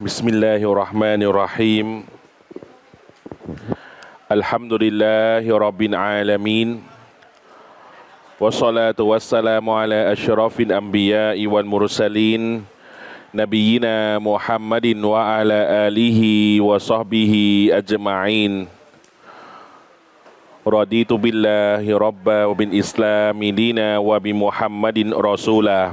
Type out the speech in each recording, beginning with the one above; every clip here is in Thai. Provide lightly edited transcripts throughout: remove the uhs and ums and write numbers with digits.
بسم الله الرحمن الرحيم الحمد لله رب العالمين والصلاة والسلام على أشرف الأنبياء والمرسلين نبينا محمد وعلى آله وصحبه أجمعين رضيت بالله ربا وبالإسلام دينا وبمحمد رسولا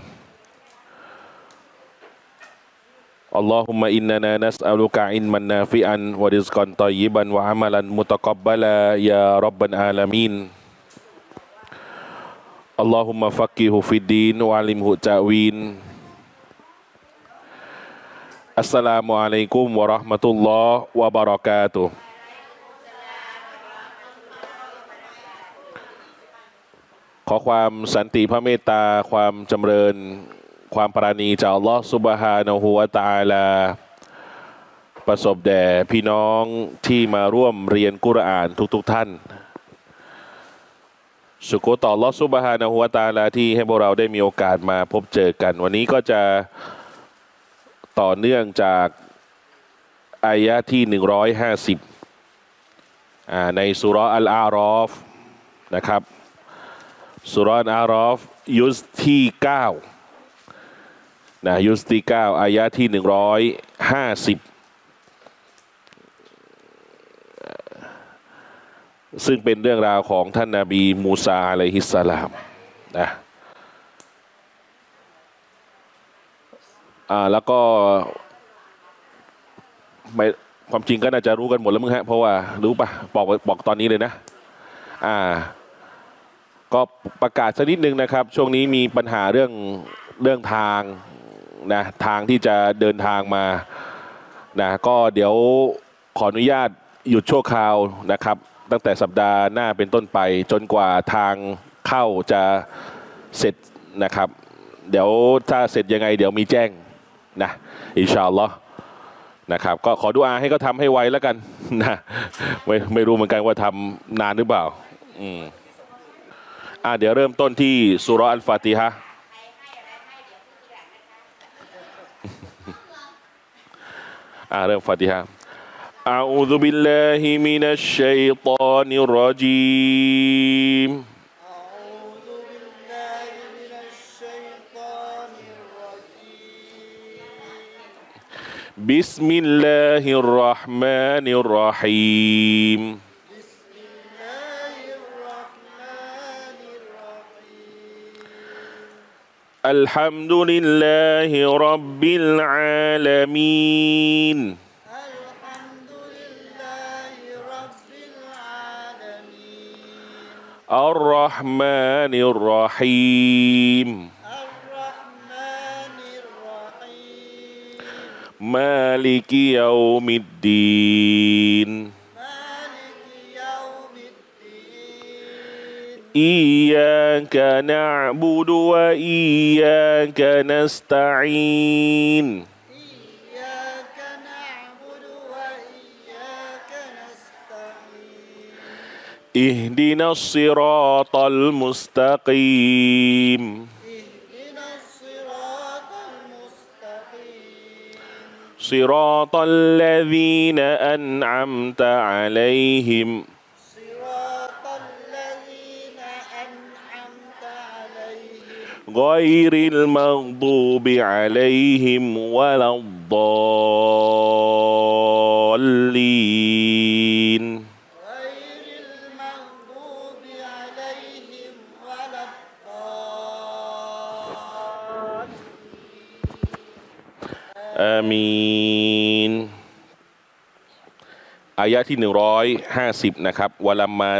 اللهم إننا نسألك علما نافعا ورزقا طيبا وعملا متقبلا يا رب العالمين اللهم فقهه في الدين وعلمه التأويل السلام عليكم ورحمة الله وبركاتهขอความสันติพระเมตตาความจำเริญความปราณีจากอัลลอฮฺซุบฮานะฮูวะตะอาลาประสบแด่พี่น้องที่มาร่วมเรียนกุรอานทุกๆท่านสุกุรต่ออัลลอฮฺซุบฮานะฮูวะตะอาลาที่ให้พวกเราได้มีโอกาสมาพบเจอกันวันนี้ก็จะต่อเนื่องจากอายะที่150ในสุเราะห์อัลอาราฟนะครับสุเราะห์อัลอาราฟยุสที่9ยุสที่9อายะที่ 150ซึ่งเป็นเรื่องราวของท่านนบีมูซาอะลัยฮิสสลามนะแล้วก็ความจริงก็น่าจะรู้กันหมดแล้วมึงฮะเพราะว่ารู้ป่ะบอกตอนนี้เลยนะก็ประกาศสักนิดนึงนะครับช่วงนี้มีปัญหาเรื่องทางนะทางที่จะเดินทางมานะก็เดี๋ยวขออนุญาตหยุดชั่วคราวนะครับตั้งแต่สัปดาห์หน้าเป็นต้นไปจนกว่าทางเข้าจะเสร็จนะครับเดี๋ยวถ้าเสร็จยังไงเดี๋ยวมีแจ้งนะอินชาอัลลอฮ์นะครับก็ขอดุอาให้เขาทำให้ไวแล้วกันนะไม่รู้เหมือนกันว่าทำนานหรือเปล่าเดี๋ยวเริ่มต้นที่ซูเราะห์อัลฟาติฮะฮ์เริ่มฟาติฮะ أعوذ بالله من الشيطان الرجيم بسم الله الرحمن الرحيم الحمد لله رب العالمين الرحمن الرحيم مالك يوم الدين إياك نعبد وإياك نستعين اهدنا الصراط المستقيم صراط الذين أنعمت عليهم غير المغضوب عليهم ولا الضالين آمين อายะที่150นะครับวะลัมมา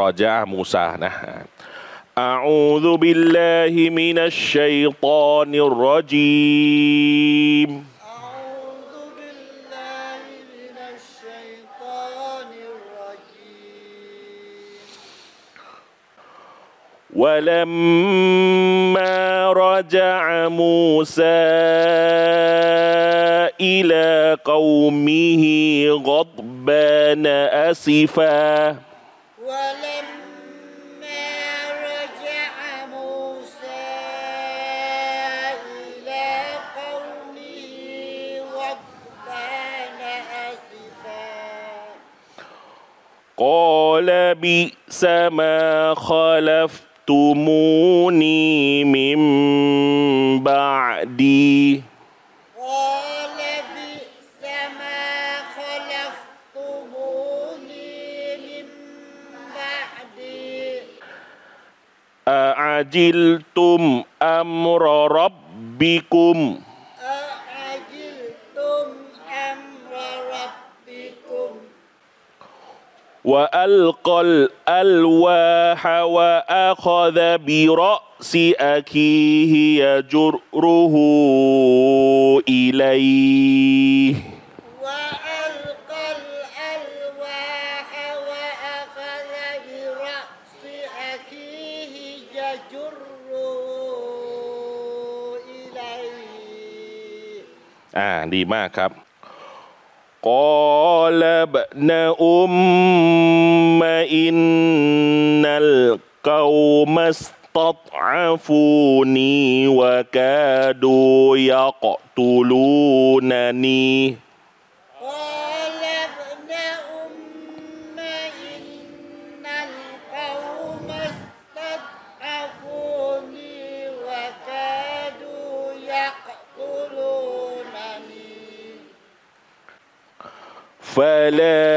รอญะอ์มูซานะأعوذ بالله من الشيطان الرجيم أعوذ بالله من الشيطان الرجيم ولما رجع موسى إلى قومه غضبان أسفا قال بئس ما خلفتموني من بعدي أعجلتم أمر ربكم وألقى الألواح وأخذ برأس أخيه يجره إليه وألقى الألواح وأخذ برأس أخيه يجره إليه ดีมากครับقال ابن أم إن القوم استضعفوني وكادوا يقتلونني قال ابن أم إن القوم استضعفوني وكادوا يقتلونني فلا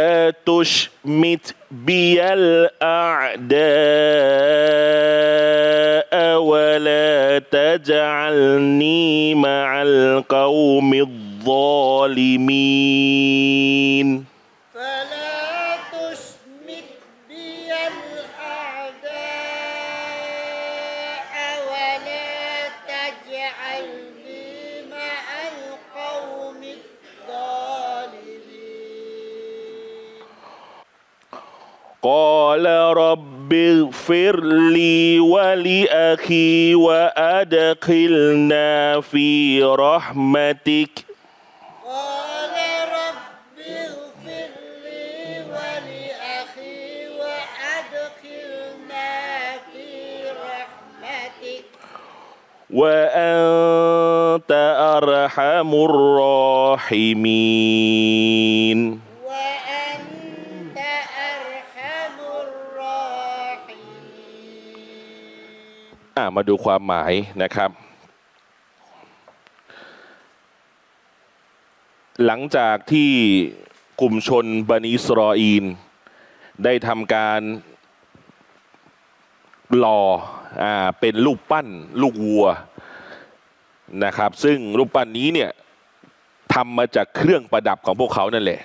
تشمت بي الأعداء ولا تجعلني مع القوم الظالمين فلا تشمت بي الأعداء ولا تجعلني مع القوم الظالمين قال رب اغفر لي ولأخي وأدخلنا في رحمتك قال رب اغفر لي ولأخي وأدخلنا في رحمتك وأنت أرحم الراحمينมาดูความหมายนะครับหลังจากที่กลุ่มชนบันิอิสรออีลได้ทำการหล่อเป็นรูปปั้นลูกวัวนะครับซึ่งรูปปั้นนี้เนี่ยทำมาจากเครื่องประดับของพวกเขานั่นแหละ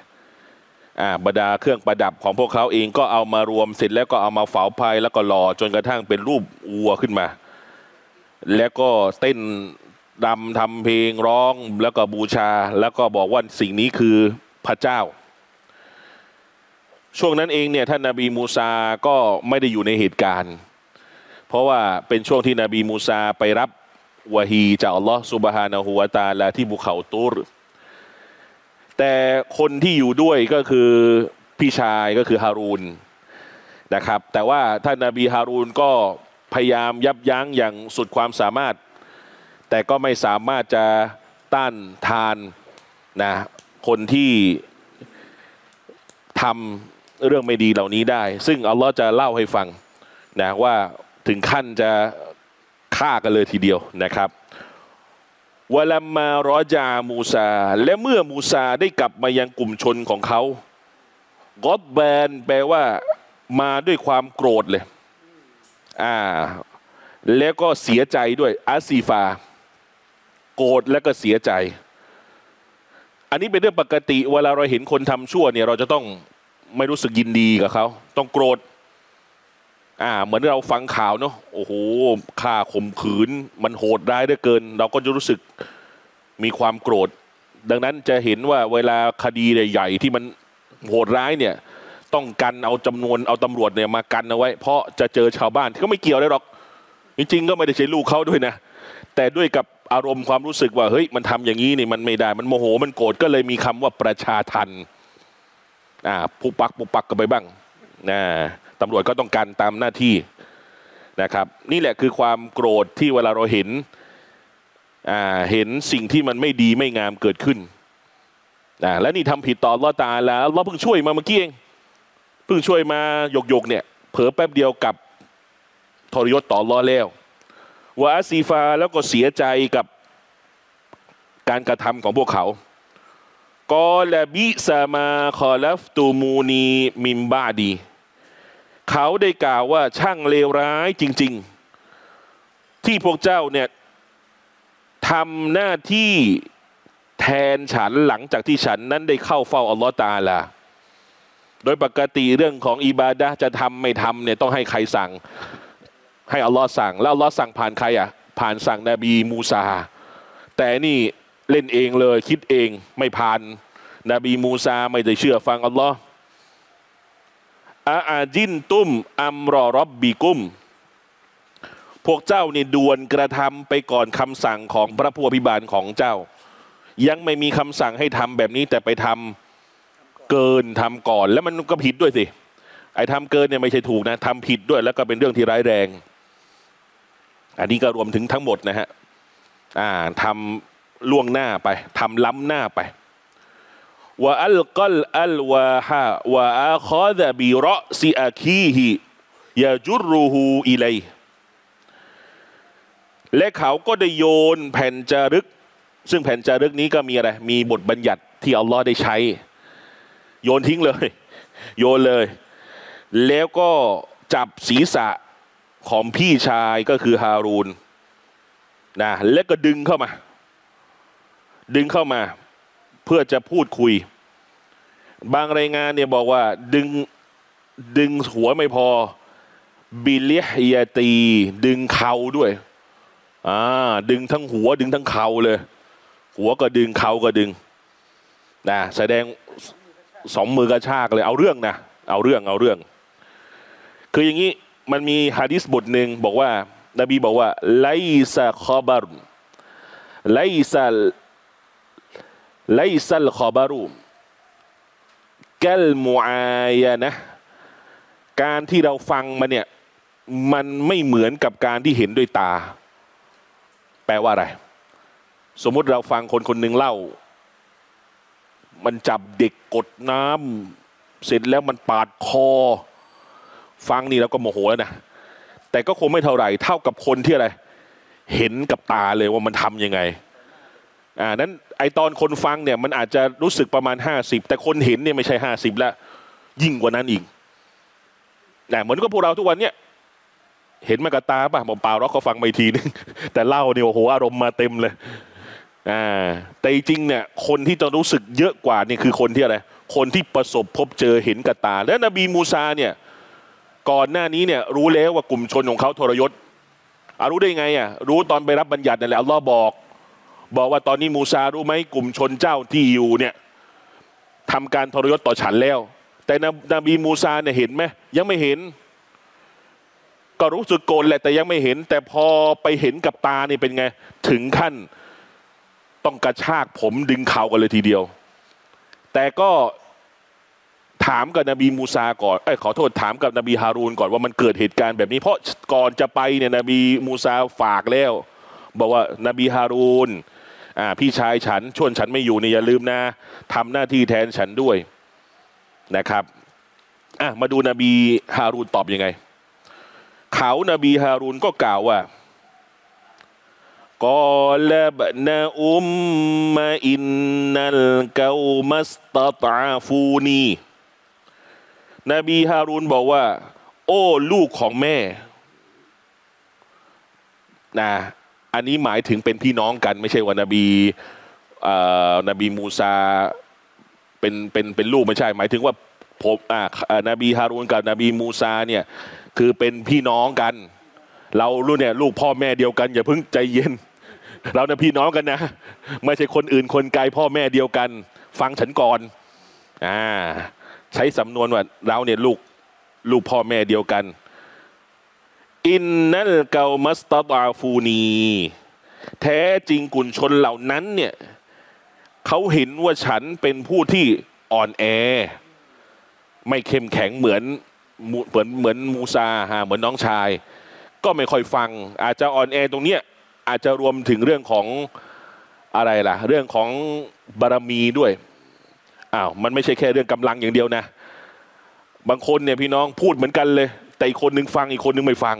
บรรดาเครื่องประดับของพวกเขาเองก็เอามารวมเสร็จแล้วก็เอามาเผาภายแล้วก็หล่อจนกระทั่งเป็นรูปวัวขึ้นมาแล้วก็เต้นรำทำเพลงร้องแล้วก็บูชาแล้วก็บอกว่าสิ่งนี้คือพระเจ้าช่วงนั้นเองเนี่ยท่านนบีมูซาก็ไม่ได้อยู่ในเหตุการณ์เพราะว่าเป็นช่วงที่นบีมูซาไปรับวะฮีจากอัลลอฮฺซุบฮานะฮูวะตะอาลาที่ภูเขาตูรแต่คนที่อยู่ด้วยก็คือพี่ชายก็คือฮารูนนะครับแต่ว่าท่านนบีฮารูนก็พยายามยับยั้งอย่างสุดความสามารถแต่ก็ไม่สามารถจะต้านทานนะคนที่ทำเรื่องไม่ดีเหล่านี้ได้ซึ่งอัลลอฮ์จะเล่าให้ฟังนะว่าถึงขั้นจะฆ่ากันเลยทีเดียวนะครับวะลัมมารอญามูซาและเมื่อมูซาได้กลับมายังกลุ่มชนของเขากอดแบนแปลว่ามาด้วยความโกรธเลยแล้วก็เสียใจด้วยอาซีฟาโกรธและก็เสียใจอันนี้เป็นเรื่องปกติเวลาเราเห็นคนทำชั่วเนี่ยเราจะต้องไม่รู้สึกยินดีกับเขาต้องโกรธเหมือนเราฟังข่าวเนาะโอ้โหฆ่าข่มขืนมันโหดร้ายเหลือเกินเราก็จะรู้สึกมีความโกรธดังนั้นจะเห็นว่าเวลาคดีใหญ่ๆที่มันโหดร้ายเนี่ยต้องกันเอาจำนวนเอาตำรวจเนี่ยมากันเอาไว้เพราะจะเจอชาวบ้านที่ก็ไม่เกี่ยวได้หรอกจริงๆก็ไม่ได้ใช้ลูกเขาด้วยนะแต่ด้วยกับอารมณ์ความรู้สึกว่าเฮ้ยมันทำอย่างนี้นี่มันไม่ได้มันโมโหมันโกรธก็เลยมีคำว่าประชาทัณฑ์ปุกปักกันไปบ้างตำรวจก็ต้องการตามหน้าที่นะครับนี่แหละคือความโกรธที่เวลาเราเห็นสิ่งที่มันไม่ดีไม่งามเกิดขึ้นและนี่ทำผิดต่ออัลลอฮฺตะอาลาเราเพิ่งช่วยมาเมื่อกี้เอง เพิ่งช่วยมาหยกๆเนี่ยเผลอแป๊บเดียวกับทรยศต่ออัลเลาะห์แล้ววะอัสซีฟาแล้วก็เสียใจกับการกระทำของพวกเขากอลบิซามาคอลัฟตูมูนีมิมบาดีเขาได้กล่าวว่าช่างเลวร้ายจริงๆที่พวกเจ้าเนี่ยทำหน้าที่แทนฉันหลังจากที่ฉันนั้นได้เข้าเฝ้าอัลลอฮฺตะอาลาโดยปกติเรื่องของอิบาดะห์จะทำไม่ทำเนี่ยต้องให้ใครสั่งให้อัลลอฮฺสั่งแล้วอัลลอฮฺสั่งผ่านใครอ่ะผ่านสั่งนบีมูซาแต่นี่เล่นเองเลยคิดเองไม่ผ่านนบีมูซาไม่ได้เชื่อฟังอัลลอฮฺอาจินตุ้มอัมรอรบบีกุ้มพวกเจ้านี่ด่วนกระทำไปก่อนคำสั่งของพระผู้อภิบาลของเจ้ายังไม่มีคำสั่งให้ทำแบบนี้แต่ไปทำเกินทำก่อนแล้วมันก็ผิดด้วยสิไอ้ทำเกินเนี่ยไม่ใช่ถูกนะทำผิดด้วยแล้วก็เป็นเรื่องที่ร้ายแรงอันนี้ก็รวมถึงทั้งหมดนะฮะทำล่วงหน้าไปทำล้ำหน้าไปวะอัลกัลอัลวาฮะวะอาคอซะบิรอซิอาคีฮิยะจุรุฮูอิลัยและเขาก็ได้โยนแผ่นจารึกซึ่งแผ่นจารึกนี้ก็มีอะไรมีบทบัญญัติที่อัลลอฮ์ได้ใช้โยนทิ้งเลยโยนเลยแล้วก็จับศีรษะของพี่ชายก็คือฮารูนนะแล้วก็ดึงเข้ามาเพื่อจะพูดคุยบางรายงานเนี่ยบอกว่าดึงหัวไม่พอบิลิฮิยาตีดึงเข่าด้วยดึงทั้งหัวดึงทั้งเข่าเลยหัวก็ดึงเข่าก็ดึงนะแสดงสองมือกระชากเลยเอาเรื่องนะเอาเรื่องคืออย่างนี้มันมีฮะดิษบทหนึ่งบอกว่านบีบอกว่าไลซัลคอบารูแกลมูอายะนะการที่เราฟังมันเนี่ยมันไม่เหมือนกับการที่เห็นด้วยตาแปลว่าอะไรสมมุติเราฟังคนหนึ่งเล่ามันจับเด็กกดน้ำเสร็จแล้วมันปาดคอฟังนี่เราก็โมโหแล้วนะแต่ก็คงไม่เท่าไหร่เท่ากับคนที่อะไรเห็นกับตาเลยว่ามันทำยังไงนั้นไอตอนคนฟังเนี่ยมันอาจจะรู้สึกประมาณ50แต่คนเห็นเนี่ยไม่ใช่50แล้วยิ่งกว่านั้นอีกแต่เหมือนกับพวกเราทุกวันเนี่ยเห็นมากระตาป่ะบอกเปล่าเราก็ฟังไปทีนึงแต่เล่าเนี่ยโอ้โหอารมณ์มาเต็มเลยแต่จริงเนี่ยคนที่จะรู้สึกเยอะกว่านี่คือคนที่อะไรคนที่ประสบพบเจอเห็นกระตาและนบีมูซาเนี่ยก่อนหน้านี้เนี่ยรู้แล้วว่ากลุ่มชนของเขาทรยศรู้ได้ไงรู้ตอนไปรับบัญญัตินั่นแหละอัลลอฮ์บอกว่าตอนนี้มูซารู้ไหมกลุ่มชนเจ้าที่อยู่เนี่ยทำการทรยศต่อฉันแล้วแต่นบีมูซาเนี่ยเห็นไหมยังไม่เห็นก็รู้สึกโกรธแหละแต่ยังไม่เห็นแต่พอไปเห็นกับตาเนี่ยเป็นไงถึงขั้นต้องกระชากผมดึงเข่ากันเลยทีเดียวแต่ก็ถามกับนบีมูซาก่อนขอโทษถามกับนบีฮารูนก่อนว่ามันเกิดเหตุการณ์แบบนี้เพราะก่อนจะไปเนี่ยนบีมูซาฝากแล้วบอกว่านบีฮารูนพี่ชายฉันชวนฉันไม่อยู่เนี่ยอย่าลืมนะทำหน้าที่แทนฉันด้วยนะครับมาดูนบีฮารูนตอบยังไงเขานบีฮารูนก็กล่าวว่ากอลบนาอุมมาอินนัลกาวมัสตะตาฟูนีนบีฮารูนบอกว่าโอ้ลูกของแม่นะอันนี้หมายถึงเป็นพี่น้องกันไม่ใช่ว่านบีมูซาเป็นลูกไม่ใช่หมายถึงว่าผมนบีฮารูนกับนบีมูซาเนี่ยคือเป็นพี่น้องกันเรารู้เนี่ยลูกพ่อแม่เดียวกันอย่าเพิ่งใจเย็นเราเนี่ยพี่น้องกันนะไม่ใช่คนอื่นคนไกลพ่อแม่เดียวกันฟังฉันก่อนใช้สำนวนว่าเราเนี่ยลูกพ่อแม่เดียวกันอินนัลกาวมัสตาบาฟูนีแท้จริงกลุ่มชนเหล่านั้นเนี่ยเขาเห็นว่าฉันเป็นผู้ที่อ่อนแอไม่เข้มแข็งเหมือนมูซาเหมือนน้องชายก็ไม่ค่อยฟังอาจจะอ่อนแอตรงเนี้ยอาจจะรวมถึงเรื่องของอะไรล่ะเรื่องของบารมีด้วยมันไม่ใช่แค่เรื่องกำลังอย่างเดียวนะ บางคนเนี่ยพี่น้องพูดเหมือนกันเลยแต่อีกคนนึงฟังอีกคนนึงไม่ฟัง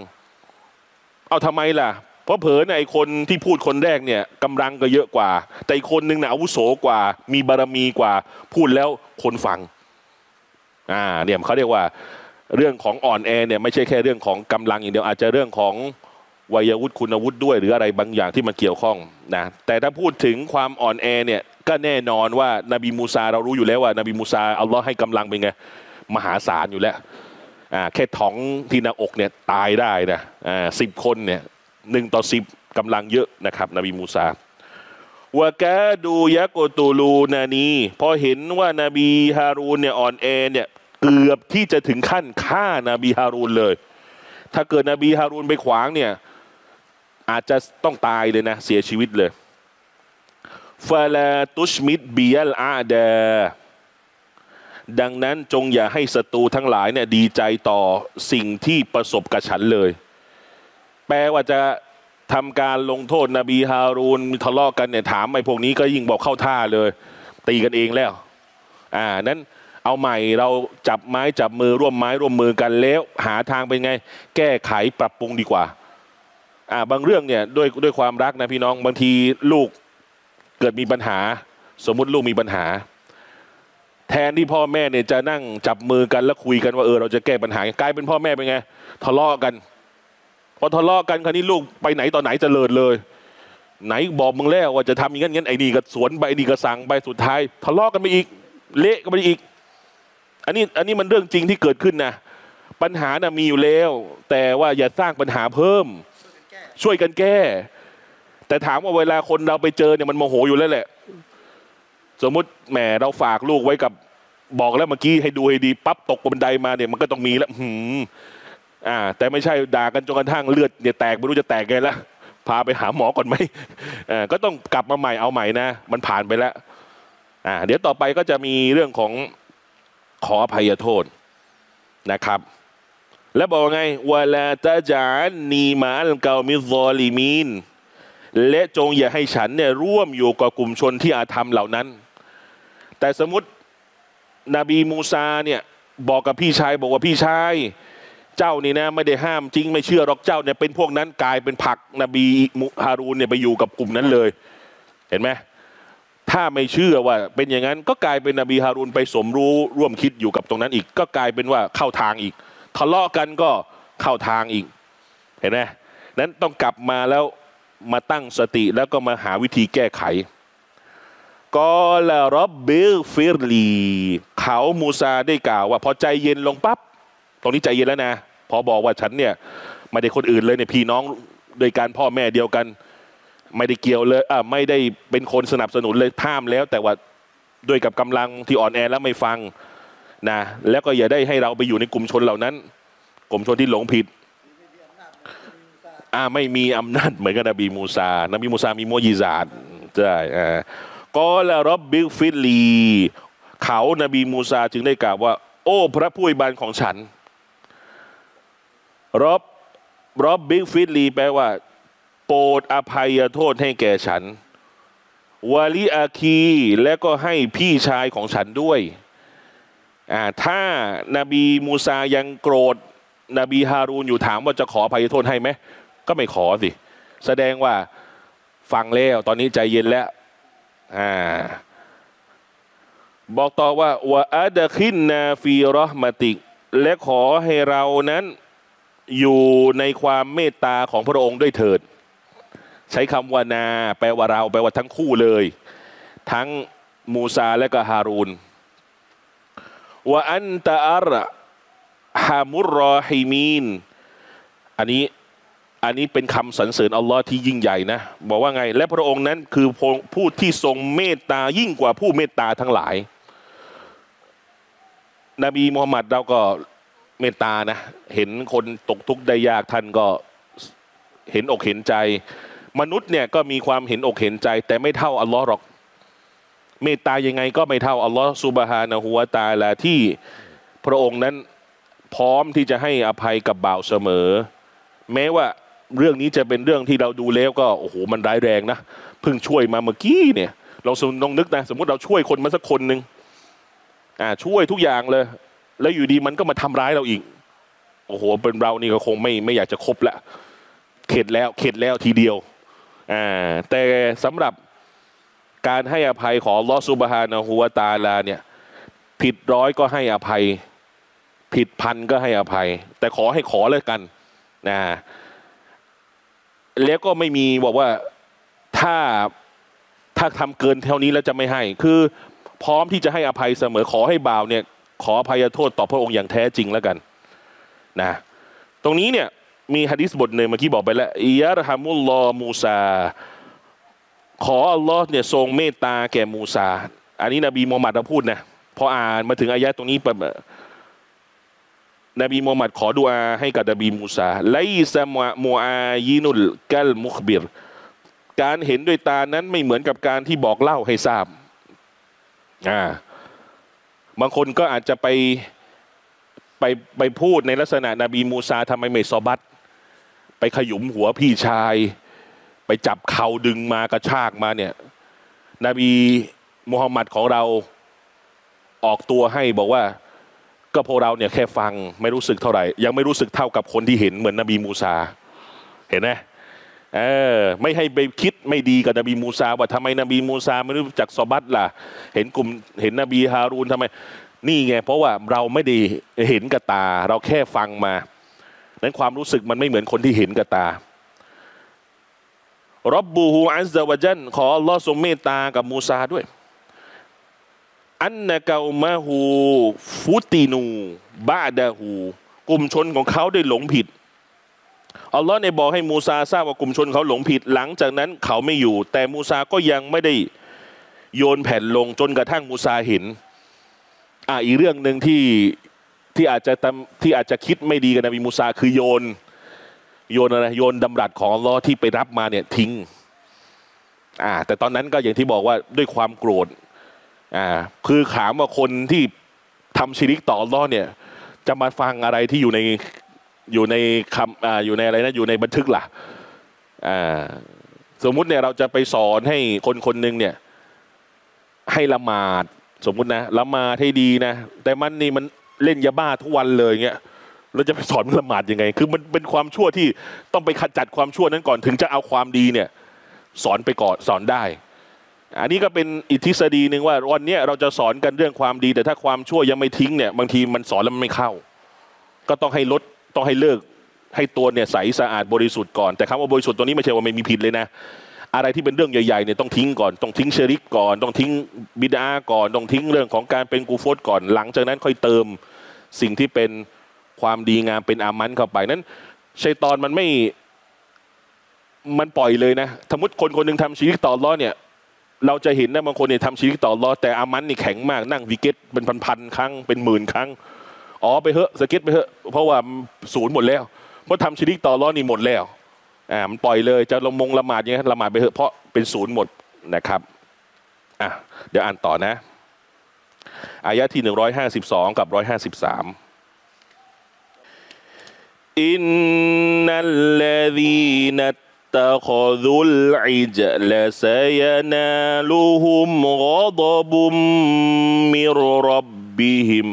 เอาทำไมล่ะเพราะเผลอเนี่ยไอ้คนที่พูดคนแรกเนี่ยกำลังก็เยอะกว่าแต่อีกคนนึงเนี่ยอาวุโสกว่ามีบารมีกว่าพูดแล้วคนฟังเนี่ยเขาเรียกว่าเรื่องของอ่อนแอเนี่ยไม่ใช่แค่เรื่องของกำลังอย่างเดียวอาจจะเรื่องของวัยวุฒิคุณวุฒิด้วยหรืออะไรบางอย่างที่มันเกี่ยวข้องนะแต่ถ้าพูดถึงความอ่อนแอเนี่ยก็แน่นอนว่านบีมูซาเรารู้อยู่แล้วว่านบีมูซาอัลลอฮ์ให้กำลังเป็นไงมหาศาลอยู่แล้วแค่ท้องที่หน้าอกเนี่ยตายได้นะ10 คนเนี่ย1 ต่อ 10กำลังเยอะนะครับนบีมูซาวะกาดูยะโกตูลูนานีพอเห็นว่านบีฮารูนเนี่ยอ่อนแอเนี่ยเกือบที่จะถึงขั้นฆ่านบีฮารูนเลยถ้าเกิดนบีฮารูนไปขวางเนี่ยอาจจะต้องตายเลยนะเสียชีวิตเลยฟาลาตุชมิดบียลอาเดดังนั้นจงอย่าให้ศัตรูทั้งหลายเนี่ยดีใจต่อสิ่งที่ประสบกับฉันเลยแปลว่าจะทำการลงโทษนบีฮารูนทะเลาะกันเนี่ยถามไอ้พวกนี้ก็ยิ่งบอกเข้าท่าเลยตีกันเองแล้วนั้นเอาใหม่เราจับไม้จับมือร่วมไม้ร่วมมือกันแล้วหาทางเป็นไงแก้ไขปรับปรุงดีกว่าบางเรื่องเนี่ยด้วยความรักนะพี่น้องบางทีลูกเกิดมีปัญหาสมมุติลูกมีปัญหาแทนที่พ่อแม่เนี่ยจะนั่งจับมือกันแล้วคุยกันว่าเราจะแก้ปัญหากลายเป็นพ่อแม่เป็นไงทะเลาะกันพอทะเลาะกันคราวนี้ลูกไปไหนต่อไหนเจริญเลยไหนบอกมึงแล้วว่าจะทำอย่างนั้นไอ้นี่ก็สวนไปไอ้นี่ก็สั่งไปสุดท้ายทะเลาะกันไปอีกเละกันไปอีกอันนี้มันเรื่องจริงที่เกิดขึ้นนะปัญหาน่ะมีอยู่แล้วแต่ว่าอย่าสร้างปัญหาเพิ่มช่วยกันแก้แต่ถามว่าเวลาคนเราไปเจอเนี่ยมันโมโหอยู่แล้วแหละสมมุติแหมเราฝากลูกไว้กับบอกแล้วเมื่อกี้ให้ดูให้ดีปั๊บตกบันไดมาเนี่ยมันก็ต้องมีแล้วแต่ไม่ใช่ด่ากันจนกระทั่งเลือดเนี่ยแตกไม่รู้จะแตกไงละพาไปหาหมอก่อนไหมก็ต้องกลับมาใหม่เอาใหม่นะมันผ่านไปแล้วเดี๋ยวต่อไปก็จะมีเรื่องของขออภัยโทษนะครับและบอกไงวะลาตะจานีมาอัลกอมิซอลิมีนและจงอย่าให้ฉันเนี่ยร่วมอยู่กับกลุ่มชนที่อาธรรมเหล่านั้นแต่สมมตินบีมูซาเนี่ยบอกกับพี่ชายบอกว่าพี่ชายเจ้านี่นะไม่ได้ห้ามจริงไม่เชื่อหรอกเจ้าเนี่ยเป็นพวกนั้นกลายเป็นผักนบีฮารูนเนี่ยไปอยู่กับกลุ่มนั้นเลยเห็นไหมถ้าไม่เชื่อว่าเป็นอย่างนั้นก็กลายเป็นนบีฮารูนไปสมรู้ร่วมคิดอยู่กับตรงนั้นอีกก็กลายเป็นว่าเข้าทางอีกทะเลาะกันก็เข้าทางอีกเห็นไหมนั้นต้องกลับมาแล้วมาตั้งสติแล้วก็มาหาวิธีแก้ไขกอลารอบเบลฟิรีเขามูซาได้กล่าวว่าพอใจเย็นลงปั๊บตรงนี้ใจเย็นแล้วนะพอบอกว่าฉันเนี่ยไม่ได้คนอื่นเลยเนี่ยพี่น้องโดยการพ่อแม่เดียวกันไม่ได้เกี่ยวเลยไม่ได้เป็นคนสนับสนุนเลยท่ามแล้วแต่ว่าด้วยกับกำลังที่อ่อนแอแล้วไม่ฟังนะแล้วก็อย่าได้ให้เราไปอยู่ในกลุ่มชนเหล่านั้นกลุ่มชนที่หลงผิดไม่มีอำนาจเหมือนกับนบีมูซานบีมูซามีโมยิซาดใช่ก็ละรับบิลฟิลีเขานบีมูซาจึงได้กล่าวว่าโอ้พระผู้อวยบานของฉันรับบิลฟิลีแปลว่าโปรดอภัยโทษให้แก่ฉันวาลิอาคีและก็ให้พี่ชายของฉันด้วยถ้านบีมูซายังโกรธนบีฮารูนอยู่ถามว่าจะขออภัยโทษให้ไหมก็ไม่ขอสิแสดงว่าฟังแล้วตอนนี้ใจเย็นแล้วบอกต่อว่าวะอัดคินนาฟีรอห์มะติกและขอให้เรานั้นอยู่ในความเมตตาของพระองค์ด้วยเถิดใช้คำว่านาแปลว่าเราแปลว่าทั้งคู่เลยทั้งมูซาและก็ฮารูนวะอันตะอัรฮามุรรอฮิมีนอันนี้เป็นคำสรรเสริญอัลลอฮ์ที่ยิ่งใหญ่นะบอกว่าไงและพระองค์นั้นคือผู้ที่ทรงเมตตายิ่งกว่าผู้เมตตาทั้งหลายนบีมุฮัมมัดเราก็เมตตานะเห็นคนตกทุกข์ได้ยากท่านก็เห็นอกเห็นใจมนุษย์เนี่ยก็มีความเห็นอกเห็นใจแต่ไม่เท่าอัลลอฮ์หรอกเมตตายังไงก็ไม่เท่าอัลลอฮ์ซุบฮานะฮูวะตะอาลาที่พระองค์นั้นพร้อมที่จะให้อภัยกับบ่าวเสมอแม้ว่าเรื่องนี้จะเป็นเรื่องที่เราดูแล้วก็โอ้โหมันร้ายแรงนะเพิ่งช่วยมาเมื่อกี้เนี่ยเราลองนึกนะสมมติเราช่วยคนมาสักคนหนึ่งช่วยทุกอย่างเลย แล้วอยู่ดีมันก็มาทำร้ายเราอีกโอ้โหเป็นเรานี่ก็คงไม่อยากจะคบละเข็ดแล้วทีเดียวแต่สำหรับการให้อภัยของอัลลอฮฺซุบฮานะฮูวะตะอาลาเนี่ยผิดร้อยก็ให้อภัยผิดพันก็ให้อภัยแต่ขอให้เลยกันนะแล้วก็ไม่มีบอกว่าถ้าทำเกินเท่านี้แล้วจะไม่ให้คือพร้อมที่จะให้อภัยเสมอขอให้บ่าวเนี่ยขออภัยโทษต่อพระองค์อย่างแท้จริงแล้วกันนะตรงนี้เนี่ยมีหะดีษบทหนึ่งเมื่อกี้บอกไปแล้วอิยะรฮามุลลอฮ์มูซาขออัลลอฮ์เนี่ยทรงเมตตาแก่มูซาอันนี้นบีมูฮัมหมัดเราพูดนะพออ่านมาถึงอายะตรงนี้แบบนบีมูฮัมหมัดขอดุอาให้กับนบีมูซาไลซะมูอายินุลกัลมุคบิรการเห็นด้วยตานั้นไม่เหมือนกับการที่บอกเล่าให้ทราบบางคนก็อาจจะไปพูดในลักษณะนบีมูซาทำไมไม่ซอบัตไปขยุมหัวพี่ชายไปจับเข่าดึงมากระชากมาเนี่ยนบีมุฮัมมัดของเราออกตัวให้บอกว่าก็พวกเราเนี่ยแค่ฟังไม่รู้สึกเท่าไหร่ยังไม่รู้สึกเท่ากับคนที่เห็นเหมือนนบีมูซาเห็นไหมไม่ให้ไปคิดไม่ดีกับนบีมูซาว่าทำไมนบีมูซาไม่รู้จักซอบัตล่ะเห็นนบีฮารูนทำไมนี่ไงเพราะว่าเราไม่ได้เห็นกับตาเราแค่ฟังมานั้นความรู้สึกมันไม่เหมือนคนที่เห็นกับตาร็อบบูฮูอัซซะวะญัลขออัลลอฮ์ทรงเมตตากับมูซาด้วยอันนะกะอุมะฮูฟุตินูบะดะฮูกลุ่มชนของเขาได้หลงผิดอัลลอฮ์ได้บอกให้มูซาทราบว่ากลุ่มชนเขาหลงผิดหลังจากนั้นเขาไม่อยู่แต่มูซาก็ยังไม่ได้โยนแผ่นลงจนกระทั่งมูซาเห็นอีกเรื่องหนึ่งที่อาจจะคิดไม่ดีกับนบีมูซาคือโยนอะไรโยนดำรัสของอัลลอฮ์ที่ไปรับมาเนี่ยทิ้งแต่ตอนนั้นก็อย่างที่บอกว่าด้วยความโกรธคือถามว่าคนที่ทำชิริกต่ออัลลอฮ์เนี่ยจะมาฟังอะไรที่อยู่ในคำอยู่ในอะไรนะอยู่ในบันทึกล่ะสมมุติเนี่ยเราจะไปสอนให้คนหนึ่งเนี่ยให้ละหมาดสมมุตินะละหมาดให้ดีนะแต่มันนี่มันเล่นยาบ้าทุกวันเลยเงี้ยเราจะไปสอนมันละหมาดยังไงคือมันเป็นความชั่วที่ต้องไปขจัดความชั่วนั้นก่อนถึงจะเอาความดีเนี่ยสอนไปก่อนสอนได้อันนี้ก็เป็นอีกทฤษฎีหนึ่งว่าวันนี้เราจะสอนกันเรื่องความดีแต่ถ้าความชั่วยังไม่ทิ้งเนี่ยบางทีมันสอนแล้วมันไม่เข้าก็ต้องให้ลดต้องให้เลิกให้ตัวเนี่ยใสสะอาดบริสุทธิ์ก่อนแต่คำว่าบริสุทธิ์ตัวนี้ไม่ใช่ว่าไม่มีผิดเลยนะอะไรที่เป็นเรื่องใหญ่ๆเนี่ยต้องทิ้งก่อนต้องทิ้งชิริกก่อนต้องทิ้งบิดาก่อนต้องทิ้งเรื่องของการเป็นกูฟรก่อนหลังจากนั้นค่อยเติมสิ่งที่เป็นความดีงามเป็นอามันเข้าไปนั้นชัยฏอนมันปล่อยเลยนะสมมติคนหนึ่งทำชิริกต่ออัลเลาะห์เนี่ยเราจะเห็นนะบางคนเนี่ยทำชิริกต่ออัลเลาะห์แต่อามันนี่แข็งมากนั่งวิเกตเป็นพันๆครั้งเป็นหมื่นครั้งไปเถอะสเก็ตไปเถอะเพราะว่าศูนย์หมดแล้วเพราะทำชิริกต่ออัลเลาะห์นี่หมดแล้วมันปล่อยเลยจะลงมงละหมาดอย่างนี้ละหมาดไปเถอะเพราะเป็นศูนย์หมดนะครับเดี๋ยวอ่านต่อนะอายะที่152กับ153อินนัลลซีนัตตะคอซุลอิจละซะยะนาลุฮุมฆอฎบุมมิรร็อบบิฮิม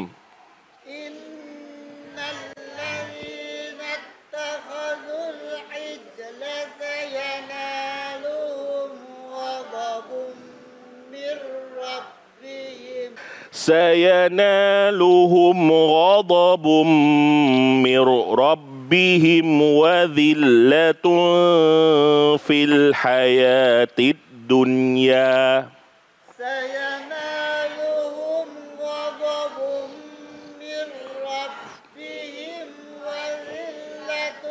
سينالهم غضب من ربهم وذلة في الحياة الدنيا سينالهم غضب من ربهم وذلة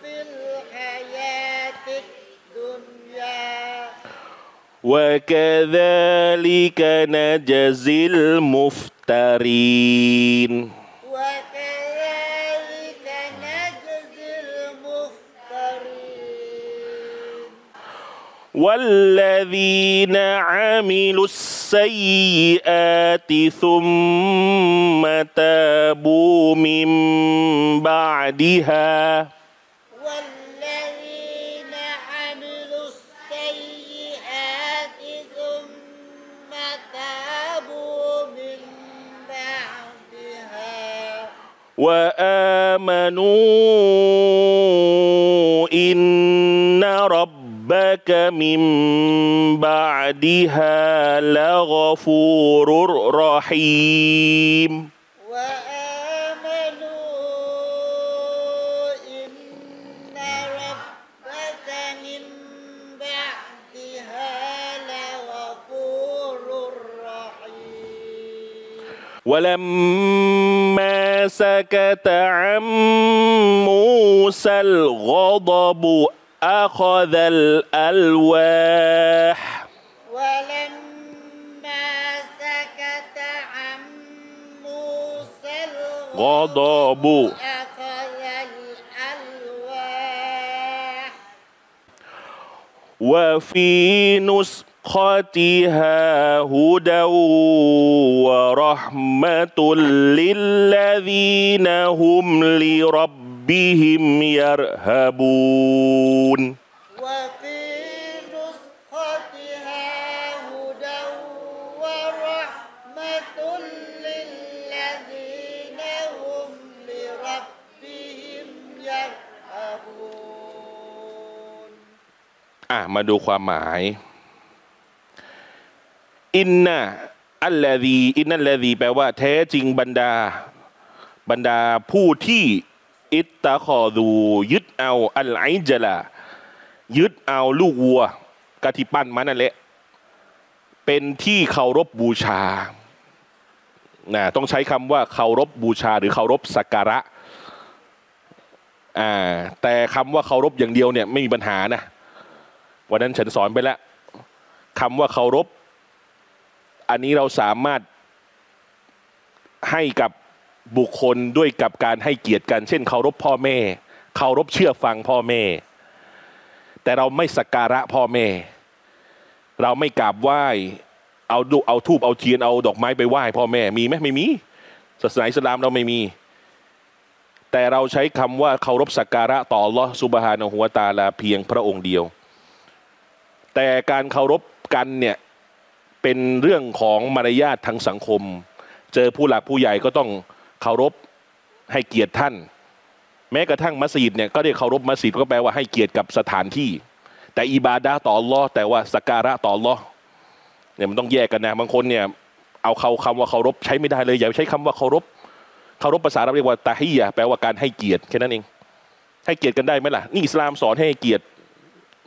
في الحياة الدنيا وكذلك نجزي المفترين وكذلك نجزي المفترين والذين عملوا السيئات ثم تابوا من بعدها وآمنوا إن ربك من بعدها لغفور رحيم ولما سكت عن موسى الغضب أخذ الألواح ولما سكت عن موسى الغضب أخذ الألواح وفي نسخ خاتها هدى ورحمة للذين هم لربهم يرهبون وفي نسختها هدى ورحمة للذين هم لربهم يرهبون มาดูความหมายอินนัลลาซีแปลว่าแท้จริงบรรดาผู้ที่อิตตะคอดูยึดเอาอัลไอจัลายึดเอาลูกวัวกะทิปั้นมันนั่นแหละเป็นที่เคารพบูชาต้องใช้คำว่าเคารพบูชาหรือเคารพสักการะแต่คำว่าเคารพอย่างเดียวเนี่ยไม่มีปัญหานะวันนั้นฉันสอนไปแล้วคำว่าเคารพอันนี้เราสามารถให้กับบุคคลด้วยกับการให้เกียรติกันเช่นเคารพพ่อแม่เคารพเชื่อฟังพ่อแม่แต่เราไม่สักการะพ่อแม่เราไม่กราบไหว้เอาธูปเอาเทียนเอาดอกไม้ไปไหว้พ่อแม่มีไหมไม่มีศาสนาอิสลามเราไม่มีแต่เราใช้คำว่าเคารพสักการะต่ออัลเลาะห์ซุบฮานะฮูวะตะอาลาเพียงพระองค์เดียวแต่การเคารพกันเนี่ยเป็นเรื่องของมารยาททางสังคมเจอผู้หลักผู้ใหญ่ก็ต้องเคารพให้เกียรติท่านแม้กระทั่งมัสยิดเนี่ยก็ได้เคารพมัสยิดก็แปลว่าให้เกียรติกับสถานที่แต่อิบาดะห์ต่ออัลเลาะห์แต่ว่าสักการะต่ออัลเลาะห์เนี่ยมันต้องแยกกันนะบางคนเนี่ยเอาคำว่าเคารพใช้ไม่ได้เลยอย่าใช้คำว่าเคารพภาษาอาหรับเรียกว่าตะฮียะห์แปลว่าการให้เกียรติแค่นั้นเองให้เกียรติกันได้ไหมล่ะนี่อิสลามสอนให้เกียรติ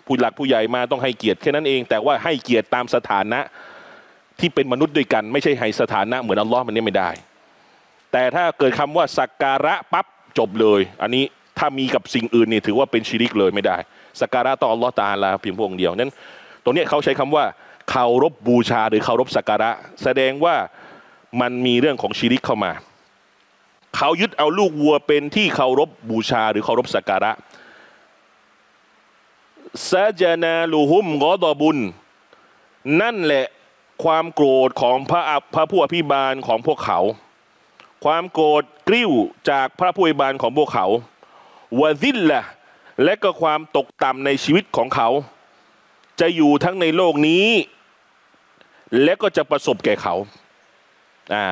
ผู้หลักผู้ใหญ่มาต้องให้เกียรติแค่นั้นเองแต่ว่าให้เกียรติตามสถานะที่เป็นมนุษย์ด้วยกันไม่ใช่ให้สถานะเหมือนอัลลอฮ์มันนี่ไม่ได้แต่ถ้าเกิดคำว่าสักการะปั๊บจบเลยอันนี้ถ้ามีกับสิ่งอื่นนี่ถือว่าเป็นชิริกเลยไม่ได้สักการะต่ออัลลอฮ์ตะอาลาเพียงพระองค์เดียวนั้นตรงนี้เขาใช้คำว่าเคารพบูชาหรือเคารพสักการะแสดงว่ามันมีเรื่องของชิริกเข้ามาเขายึดเอาลูกวัวเป็นที่เคารพบูชาหรือเคารพสักการะซาจานาลูฮุมกอดอบุนนั่นแหละความโกรธของพระผู้อภิบาลของพวกเขาความโกรธกริ้วจากพระผู้อภิบาลของพวกเขาวะซิลละและก็ความตกต่ำในชีวิตของเขาจะอยู่ทั้งในโลกนี้และก็จะประสบแก่เขา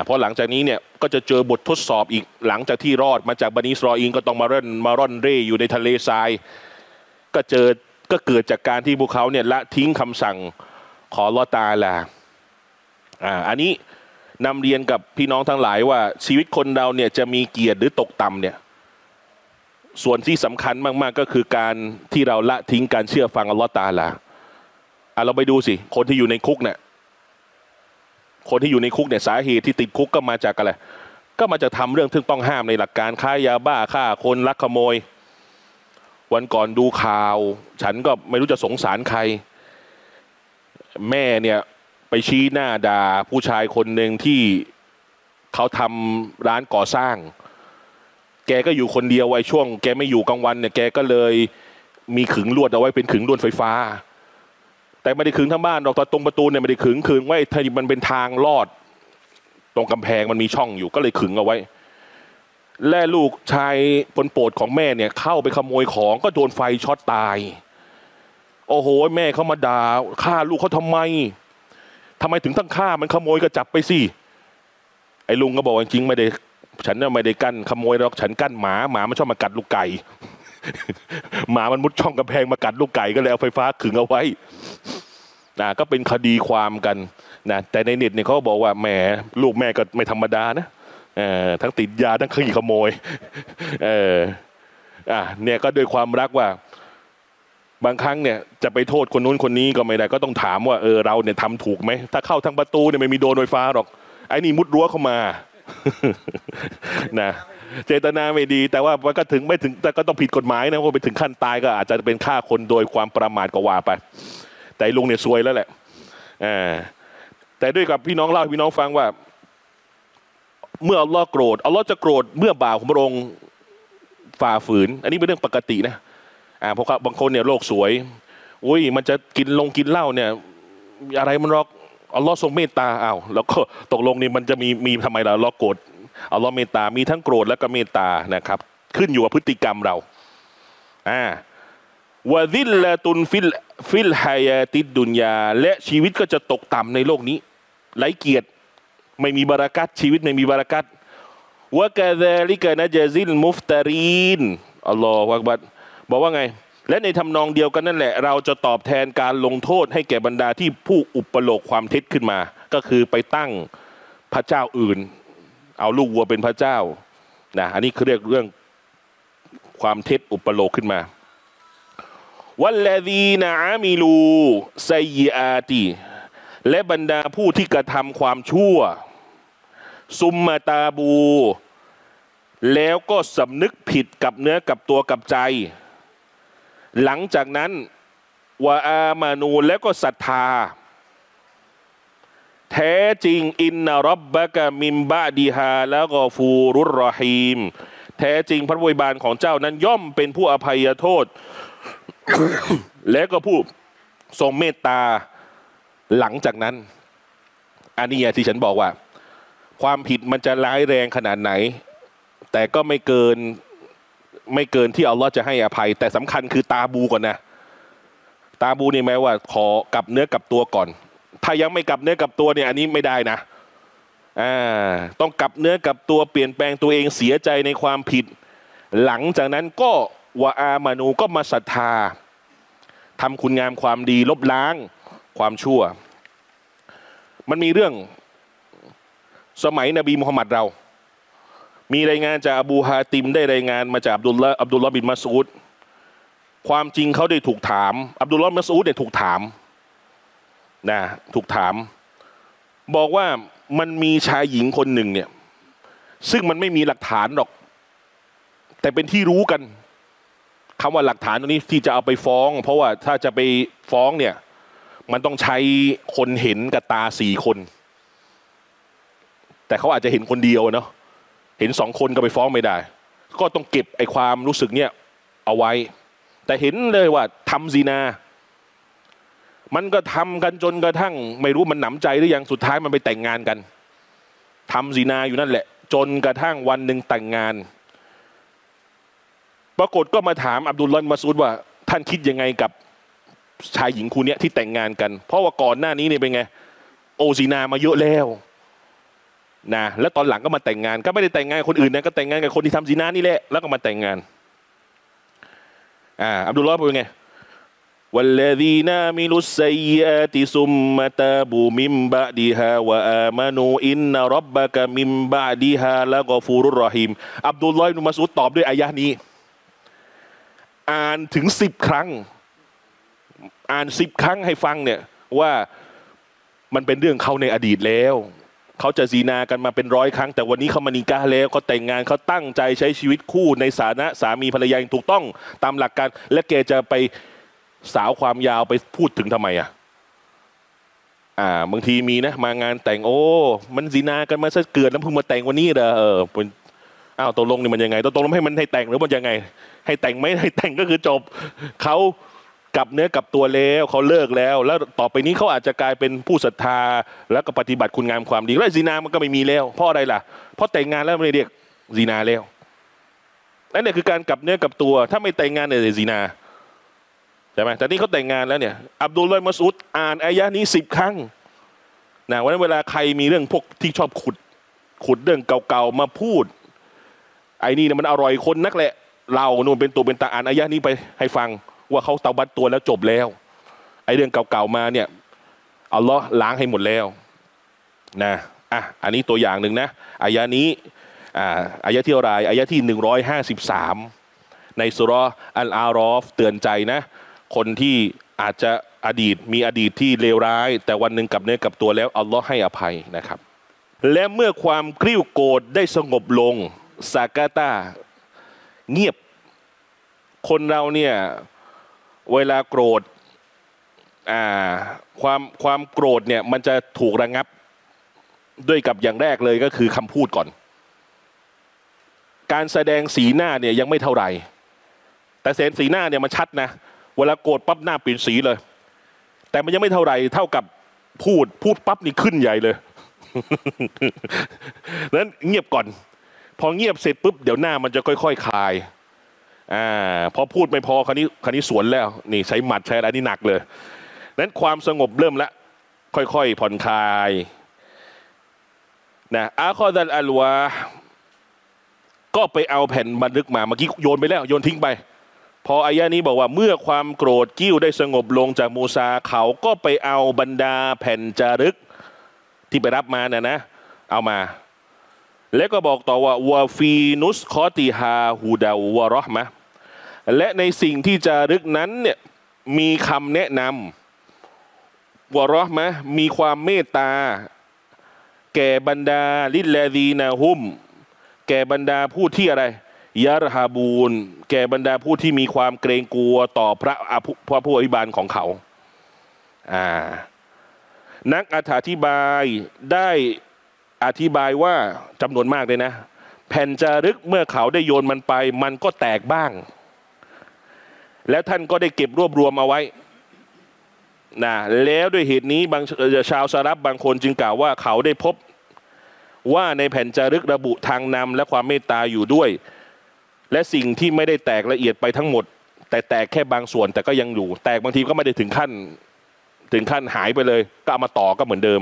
เพราะหลังจากนี้เนี่ยก็จะเจอบททดสอบอีกหลังจากที่รอดมาจากบันิอิสรออีลก็ต้องมาร่อนเร่อยู่ในทะเลทรายก็เกิดจากการที่พวกเขาเนี่ยละทิ้งคำสั่งของอัลเลาะห์ตะอาลาอันนี้นำเรียนกับพี่น้องทั้งหลายว่าชีวิตคนเราเนี่ยจะมีเกียรติหรือตกต่ำเนี่ยส่วนที่สำคัญมากๆก็คือการที่เราละทิ้งการเชื่อฟังอัลเลาะห์ตะอาลาเราไปดูสิคนที่อยู่ในคุกเนี่ยสาเหตุที่ติดคุกก็มาจากอะไรก็มาจากทำเรื่องที่ต้องห้ามในหลักการค้ายาบ้าฆ่าคนลักขโมยวันก่อนดูข่าวฉันก็ไม่รู้จะสงสารใครแม่เนี่ยไปชี้หน้าด่าผู้ชายคนหนึ่งที่เขาทำร้านก่อสร้างแกก็อยู่คนเดียวไว้ช่วงแกไม่อยู่กลางวันเนี่ยแกก็เลยมีขึงลวดเอาไว้เป็นขึงลวดไฟฟ้าแต่ไม่ได้ขึงทั้งบ้านหรอกตรงประตูเนี่ยไม่ได้ขึงไว้มันเป็นทางลอดตรงกำแพงมันมีช่องอยู่ก็เลยขึงเอาไว้และลูกชายปนโปรดของแม่เนี่ยเข้าไปขโมยของก็โดนไฟช็อตตายโอ้โหแม่เขามาด่าฆ่าลูกเขาทำไมถึงต้องฆ่ามันขโมยก็จับไปสิไอ้ลุงก็บอกจริงไม่ได้ ฉันเนี่ยไม่ได้กั้นขโมยหรอกฉันกั้นหมาหมามันชอบมากัดลูกไก่หมามันมุดช่องกำแพงมากัดลูกไก่ก็เลยเอาไฟฟ้าขึงเอาไว้นะก็เป็นคดีความกันนะแต่ในเน็ตเนี่ยเขาบอกว่าแหมลูกแม่ก็ไม่ธรรมดานะทั้งติดยาทั้งขี้ขโมยเนี่ยก็ด้วยความรักว่าบางครั้งเนี่ยจะไปโทษคนนู้นคนนี้ก็ไม่ได้ก็ต้องถามว่าเราเนี่ยทำถูกไหมถ้าเข้าทางประตูเนี่ยไม่มีโดนไฟฟ้าหรอกไอ้นี่มุดรั้วเข้ามานะเจตนาไม่ดีแต่ว่ามันก็ถึงไม่ถึงแต่ก็ต้องผิดกฎหมายนะเพราะไปถึงขั้นตายก็อาจจะเป็นฆ่าคนโดยความประมาทก็ว่าไปแต่ลุงเนี่ยซวยแล้วแหละแต่ด้วยกับพี่น้องเล่าพี่น้องฟังว่าเมื่ออัลลอฮ์โกรธอัลลอฮ์จะโกรธเมื่อบ่าวของพระองค์ฝ่าฝืนอันนี้เป็นเรื่องปกตินะเพราะบางคนเนี่ยโลกสวยอุ้ยมันจะกินเหล้าเนี่ยอะไรมันรอกอัลลอฮ์ทรงเมตตาอ้าวแล้วก็ตกลงนี่มันจะมีทำไมล่ะอัลลอฮ์โกรธอัลลอฮ์เมตตามีทั้งโกรธและก็เมตตานะครับขึ้นอยู่กับพฤติกรรมเราวะซิลละตุนฟิลไฮยาติดดุนยาและชีวิตก็จะตกต่ำในโลกนี้ไร้เกียรติไม่มีบารักัตชีวิตไม่มีบารักัตวะกะซาลิกะนะญะซิลมุฟตารีนอัลลอฮฺอักบัรบอกว่าไงและในทำนองเดียวกันนั่นแหละเราจะตอบแทนการลงโทษให้แก่บรรดาที่ผู้อุปโลกความเท็จขึ้นมาก็คือไปตั้งพระเจ้าอื่นเอาลูกวัวเป็นพระเจ้านะอันนี้คือเรียกเรื่องความเท็จอุปโลกขึ้นมาวัลลซีนะอามิลูซัยยิอาติและบรรดาผู้ที่กระทำความชั่วซุมมาตาบูแล้วก็สำนึกผิดกับเนื้อกับตัวกับใจหลังจากนั้นวะอามานูแล้วก็ศรัทธาแท้จริงอินนะร็อบบะกะมิมบะดีฮาแล้วก็ฟูรุรรอฮีมแท้จริงพระผู้อวยบานของเจ้านั้นย่อมเป็นผู้อภัยโทษ และก็ผู้ทรงเมตตาหลังจากนั้นอันนี้ที่ฉันบอกว่าความผิดมันจะร้ายแรงขนาดไหนแต่ก็ไม่เกินที่อัลลอฮ์จะให้อภัยแต่สำคัญคือตาบูก่อนนะตาบูนี่หมายว่าขอกลับเนื้อกลับตัวก่อนถ้ายังไม่กลับเนื้อกลับตัวเนี่ยอันนี้ไม่ได้นะต้องกลับเนื้อกลับตัวเปลี่ยนแปลงตัวเองเสียใจในความผิดหลังจากนั้นก็วะอามานูก็มาศรัทธาทำคุณงามความดีลบล้างความชั่วมันมีเรื่องสมัยนบีมุฮัมมัดเรามีรายงานจากอบูฮาติมได้รายงานมาจากอับดุลลอฮ์บินมัสอูดความจริงเขาได้ถูกถามอับดุลลอฮ์มัสอูดเนี่ยถูกถามนะถูกถามบอกว่ามันมีชายหญิงคนหนึ่งเนี่ยซึ่งมันไม่มีหลักฐานหรอกแต่เป็นที่รู้กันคำว่าหลักฐานตรงนี้ที่จะเอาไปฟ้องเพราะว่าถ้าจะไปฟ้องเนี่ยมันต้องใช้คนเห็นกับตาสี่คนแต่เขาอาจจะเห็นคนเดียวเนาะเห็นสองคนก็ไปฟ้องไม่ได้ก็ต้องเก็บไอ้ความรู้สึกเนี่ยเอาไว้แต่เห็นเลยว่าทำซีนามันก็ทำกันจนกระทั่งไม่รู้มันหนำใจหรือยังสุดท้ายมันไปแต่งงานกันทำซีนาอยู่นั่นแหละจนกระทั่งวันหนึ่งแต่งงานปรากฏก็มาถามอับดุลลอฮ์มัสอูดว่าท่านคิดยังไงกับชายหญิงคู่นี้ที่แต่งงานกันเพราะว่าก่อนหน้านี้เนี่ยเป็นไงโอซีนามาเยอะแล้วนะแล้วตอนหลังก็มาแต่งงานก็ไม่ได้แต่งงานคนอื่นนะก็แต่งงานกับคนที่ทำซีนานี่แหละแล้วก็มาแต่งงานอับดุลลอฮ์เป็นไงวัลลาดีนามิลุสซัยยิอาติซุมมะตาบูมิมบะดีฮาวะอามานูอินนะร็อบบะกะมิมบะดีฮาละกอฟูรุรรอฮีมอับดุลลอฮ์อิบนุมัสอูดตอบด้วยอายะห์นี้อ่านถึง10ครั้งอ่าน10ครั้งให้ฟังเนี่ยว่ามันเป็นเรื่องเขาในอดีตแล้วเขาจะซีนากันมาเป็นร้อยครั้งแต่วันนี้เขามานิกาแล้วเขาแต่งงานเขาตั้งใจใช้ชีวิตคู่ในฐานะสามีภรรยาอย่างถูกต้องตามหลักการและแกจะไปสาวความยาวไปพูดถึงทำไมบางทีมีนะมางานแต่งโอ้มันซีนากันมาซะเกินแล้วเพิ่งมาแต่งวันนี้เหรออ้าวตกลงนี่มันยังไงตกลงให้มันให้แต่งหรือมันยังไงให้แต่งไหมให้แต่งก็คือจบเขากลับเนื้อกลับตัวแล้วเขาเลิกแล้วแล้วต่อไปนี้เขาอาจจะกลายเป็นผู้ศรัทธาแล้วก็ปฏิบัติคุณงามความดีแล้วซีนามันก็ไม่มีแล้วเพราะอะไรล่ะเพราะแต่งงานแล้วไม่เรียกซีนาแล้วนั่นเนี่ยคือการกลับเนื้อกลับตัวถ้าไม่แต่งงานเนี่ยซีนาใช่ไหมแต่นี่เขาแต่งงานแล้วเนี่ยอับดุลลอฮ์มัสอูดอ่านอายะนี้10ครั้งนะวันนั้นเวลาใครมีเรื่องพวกที่ชอบขุดเรื่องเก่าๆมาพูด ไอ้นี่เนี่ยมันอร่อยคนนักแหละเรานู่นเป็นตัวเป็นตาอ่านอายะนี้ไปให้ฟังว่าเขาเตาบัดตัวแล้วจบแล้วไอ้เรื่องเก่าๆมาเนี่ยอัลลอฮ์ล้างให้หมดแล้วนะอ่ะอันนี้ตัวอย่างหนึ่งนะอายะนี้อายะที่อะไรอายะที่153ในซูเราะห์อัลอารอฟเตือนใจนะคนที่อาจจะอดีตมีอดีตที่เลวร้ายแต่วันหนึ่งกลับเนื้อกลับตัวแล้วอัลลอฮ์ให้อภัยนะครับและเมื่อความกริ้วโกรธได้สงบลงซากาตาเงียบคนเราเนี่ยเวลาโกรธความโกรธเนี่ยมันจะถูกระงับด้วยกับอย่างแรกเลยก็คือคำพูดก่อนการแสดงสีหน้าเนี่ยยังไม่เท่าไหร่แต่สีหน้าเนี่ยมันชัดนะเวลาโกรธปั๊บหน้าเปลี่ยนสีเลยแต่มันยังไม่เท่าไหร่เท่ากับพูดปั๊บนี่ขึ้นใหญ่เลยนั้นเงียบก่อนพอเงียบเสร็จปุ๊บเดี๋ยวหน้ามันจะค่อยๆ คลายพอพูดไม่พอคราวนี้สวนแล้วนี่ใช้หมัดใช้อะไรนี่หนักเลยนั้นความสงบเริ่มละค่อยๆผ่อนคลายนะอาคอดัลอัลวาก็ไปเอาแผ่นบันทึกมาเมื่อกี้โยนไปแล้วโยนทิ้งไปพออายะนี้บอกว่าเมื่อความโกรธกิ้วได้สงบลงจากมูซาเขาก็ไปเอาบรรดาแผ่นจารึกที่ไปรับมาเนี่ยนะเอามาแล้วก็บอกต่อว่าวาฟีนุสคอติฮาฮูดาวะเราะห์มะห์และในสิ่งที่จารึกนั้นเนี่ยมีคำแนะนำวะเราะห์มะห์มีความเมตตาแก่บรรดาลิลลาซีนะฮุมแก่บรรดาผู้ที่อะไรยะรฮาบูนแก่บรรดาผู้ที่มีความเกรงกลัวต่อพระผู้อภิบาลของเขานักอธิบายได้อธิบายว่าจำนวนมากเลยนะแผ่นจารึกเมื่อเขาได้โยนมันไปมันก็แตกบ้างแล้วท่านก็ได้เก็บรวบรวมเอาไว้นะแล้วด้วยเหตุนี้บางชาวซาลับบางคนจึงกล่าวว่าเขาได้พบว่าในแผ่นจารึกระบุทางนำและความเมตตาอยู่ด้วยและสิ่งที่ไม่ได้แตกละเอียดไปทั้งหมดแต่แตกแค่บางส่วนแต่ก็ยังอยู่แตกบางทีก็ไม่ได้ถึงขั้นหายไปเลยก็เอามาต่อก็เหมือนเดิม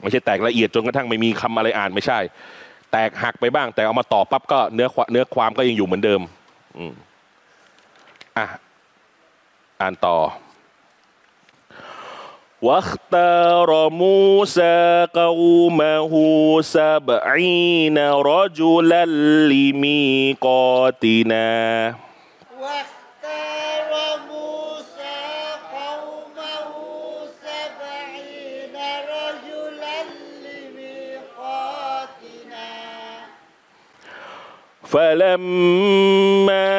ไม่ใช่แตกละเอียดจนกระทั่งไม่มีคำอะไรอ่านไม่ใช่แตกหักไปบ้างแต่เอามาต่อปั๊บก็เนื้อความก็ยังอยู่เหมือนเดิมอ่านต่อواختار موسى قومه سبعين رجلا لميقاتنا واختار موسى قومه سبعين رجلا لميقاتنا فلما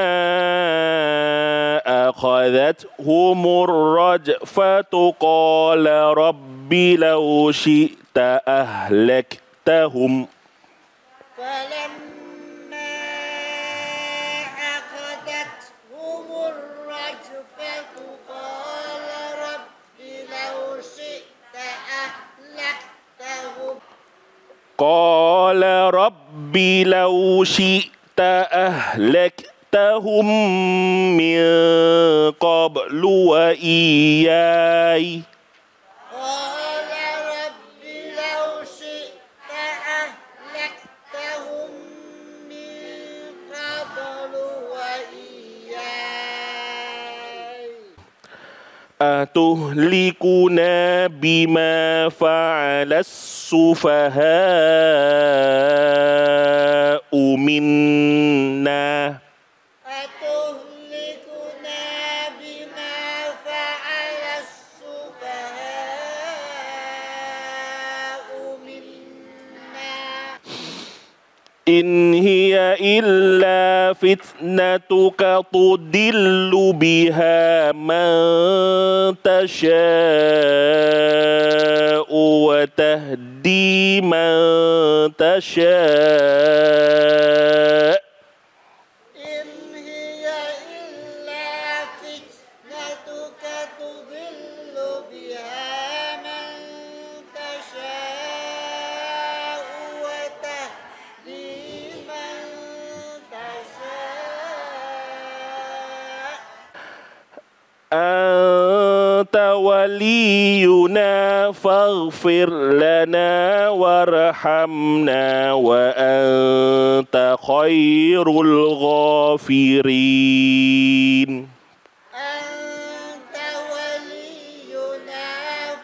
أخذتهم الرجفة قال رب لو شئت أهلكتهم فلما أخذتهم الرجفة قال رب لو شئت أهلكتهم قال رب لو شئت أهلكتهم من قبل وإياي قال رب لو شئت أهلكتهم من قبل وإياي أتهلكنا بما فعل السفهاء منا إن هي إلا فتنتك تضل بها من تشاء وتهدي من تشاء أنت ولينا فاغفر لنا وارحمنا وأنت خير الغافرين أنت ولينا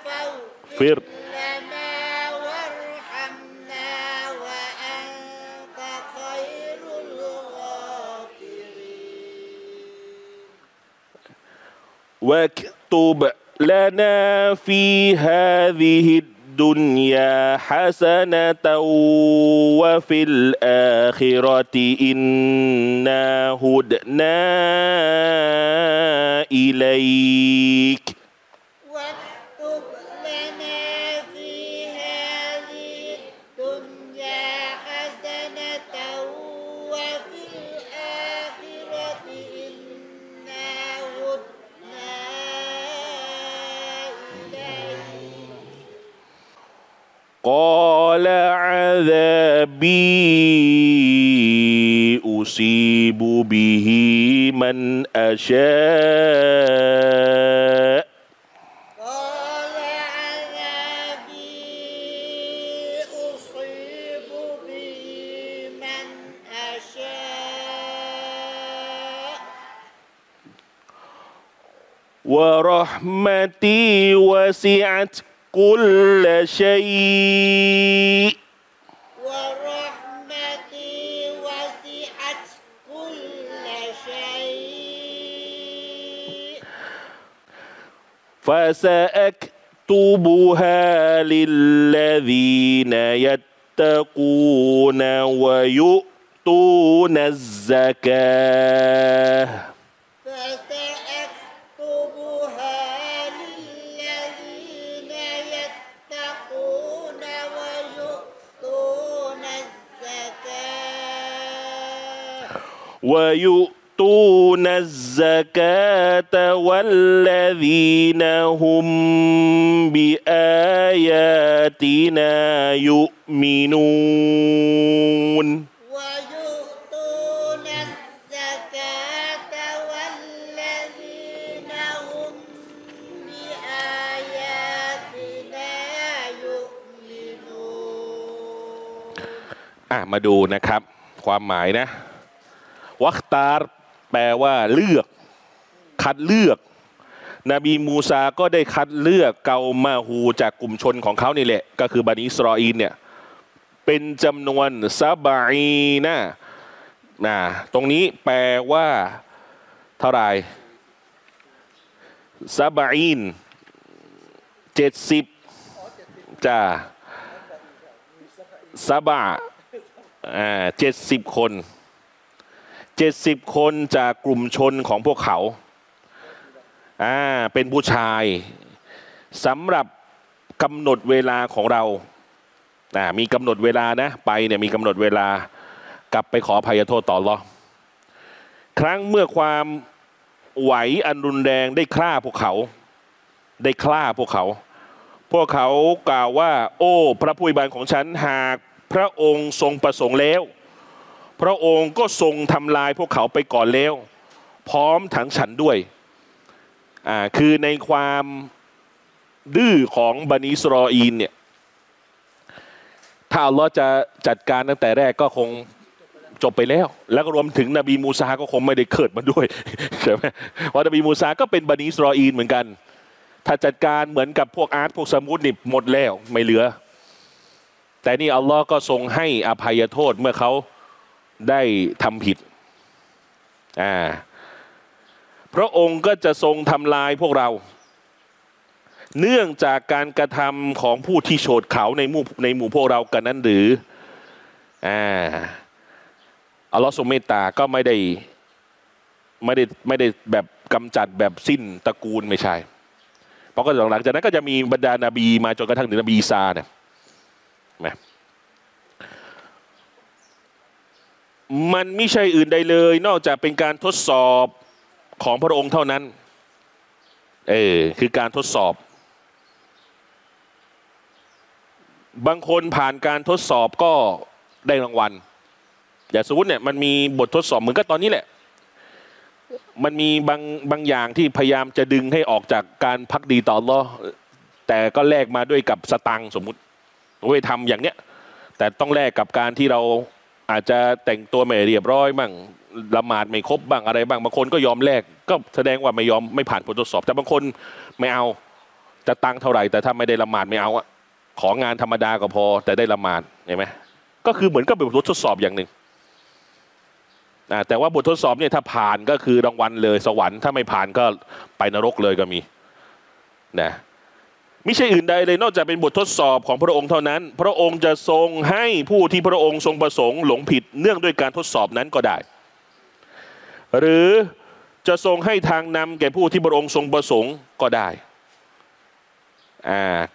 فاغفر لنا وارحمنا وأنت خير الغافرين واكتب لنا في هذه الدنيا حسنة وفي الآخرة إنا هدنا إليك واكتب لنا في هذه الدنيا حسنة وفي الآخرة إنا هدنا قال عذابي أصيب به من أشاء قال عذابي أصيب به من أشاء ورحمتي وسعت كل شيء ورحمتي وسعت كل شيء فسأكتبها للذين يتقون ويؤتون الزكاة ويؤتون الزكاة والذين هم بآياتنا يؤمنون ويؤتون الزكاة والذين هم بآياتنا يؤمنونมาดูนะครับความหมายนะวักตาร์แปลว่าเลือกคัดเลือกนบีมูซาก็ได้คัดเลือกเกามาฮูจากกลุ่มชนของเขานี่แหละก็คือบันิอิสรออีลเนี่ยเป็นจำนวนซาบะอีนะตรงนี้แปลว่าเท่าไหร่ซาบะอีน70จ้าซาบะ70คน70คนจากกลุ่มชนของพวกเขาเป็นผู้ชายสำหรับกำหนดเวลาของเรามีกำหนดเวลานะไปเนี่ยมีกำหนดเวลากลับไปขออภัยโทษต่ออัลเลาะห์ครั้งเมื่อความไหวอันรุนแรงได้ฆ่าพวกเขาพวกเขากล่าวว่าโอ้พระผู้อวยบานของฉันหากพระองค์ทรงประสงค์แล้วพระองค์ก็ทรงทำลายพวกเขาไปก่อนแล้วพร้อมทั้งฉันด้วยคือในความดื้อของบันิอิสรออีลเนี่ยถ้าอัลเลาะห์จะจัดการตั้งแต่แรกก็คงจบไปแล้วแล้วก็รวมถึงนบีมูซาก็คงไม่ได้เกิดมาด้วยใช่ไหมเพราะนบีมูซาก็เป็นบันิอิสรออีลเหมือนกันถ้าจัดการเหมือนกับพวกอาร์ตพวกสมุดนี่หมดแล้วไม่เหลือแต่นี่อัลเลาะห์ก็ทรงให้อภัยโทษเมื่อเขาได้ทำผิดพระองค์ก็จะทรงทำลายพวกเราเนื่องจากการกระทำของผู้ที่โฉดเขาในหมู่พวกเรากันนั้นหรืออัลเลาะห์ทรงเมตตาก็ไม่ได้แบบกำจัดแบบสิ้นตระกูลไม่ใช่เพราะก็หลังจากนั้นก็จะมีบรรดานาบีมาจนกระทั่งถึงนบีอีสาเนี่ยนะมันไม่ใช่อื่นใดเลยนอกจากเป็นการทดสอบของพระองค์เท่านั้นคือการทดสอบบางคนผ่านการทดสอบก็ได้รางวัลอย่างสมมติเนี่ยมันมีบททดสอบเหมือนกับตอนนี้แหละ มันมีบางอย่างที่พยายามจะดึงให้ออกจากการภักดีต่ออัลเลาะห์แต่ก็แลกมาด้วยกับสตังสมมุติไว้ทำอย่างเนี้ยแต่ต้องแลกกับการที่เราอาจจะแต่งตัวไม่เรียบร้อยบ้างละหมาดไม่ครบบ้างอะไรบ้างบางคนก็ยอมแลกก็แสดงว่าไม่ยอมไม่ผ่านผลทดสอบแต่บางคนไม่เอาจะตังเท่าไหร่แต่ถ้าไม่ได้ละหมาดไม่เอาอะของงานธรรมดาก็พอแต่ได้ละหมาดเห็นไหมก็คือเหมือนกับเป็นบททดสอบอย่างหนึ่งแต่ว่าบททดสอบเนี่ยถ้าผ่านก็คือรางวัลเลยสวรรค์ถ้าไม่ผ่านก็ไปนรกเลยก็มีนะไม่ใช่อื่นใดเลยนอกจากเป็นบททดสอบของพระองค์เท่านั้นพระองค์จะทรงให้ผู้ที่พระองค์ทรงประสงค์หลงผิดเนื่องด้วยการทดสอบนั้นก็ได้หรือจะทรงให้ทางนำแก่ผู้ที่พระองค์ทรงประสงค์ก็ได้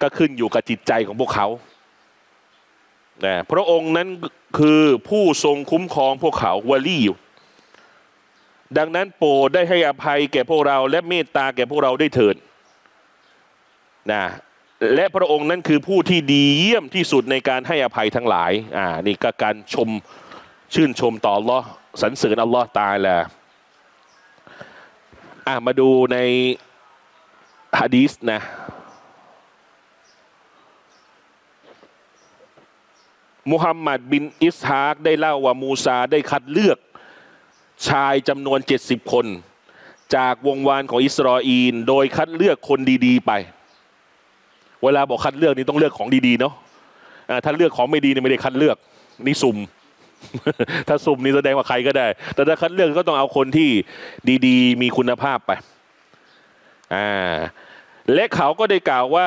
ก็ขึ้นอยู่กับจิตใจของพวกเขาพระองค์นั้นคือผู้ทรงคุ้มครองพวกเขาวะลีอยู่ดังนั้นโปรดได้ให้อภัยแก่พวกเราและเมตตาแก่พวกเราได้เถิดนะและพระองค์นั้นคือผู้ที่ดีเยี่ยมที่สุดในการให้อภัยทั้งหลายนี่ก็การชมชื่นชมต่ออัลเลาะห์สรรเสริญอัลเลาะห์ตาอาลามาดูในหะดีษนะมุฮัมมัดบินอิสฮากได้เล่าว่ามูซาได้คัดเลือกชายจำนวน70คนจากวงวานของอิสราเอลโดยคัดเลือกคนดีๆไปเวลาบอกคัดเลือกนี่ต้องเลือกของดีๆเนาะถ้าเลือกของไม่ดีเนี่ยไม่ได้คัดเลือกนี่สุ่ม ถ้าสุ่มนี่แสดงว่าใครก็ได้แต่ถ้าคัดเลือกก็ต้องเอาคนที่ดีๆมีคุณภาพไปและเขาก็ได้กล่าวว่า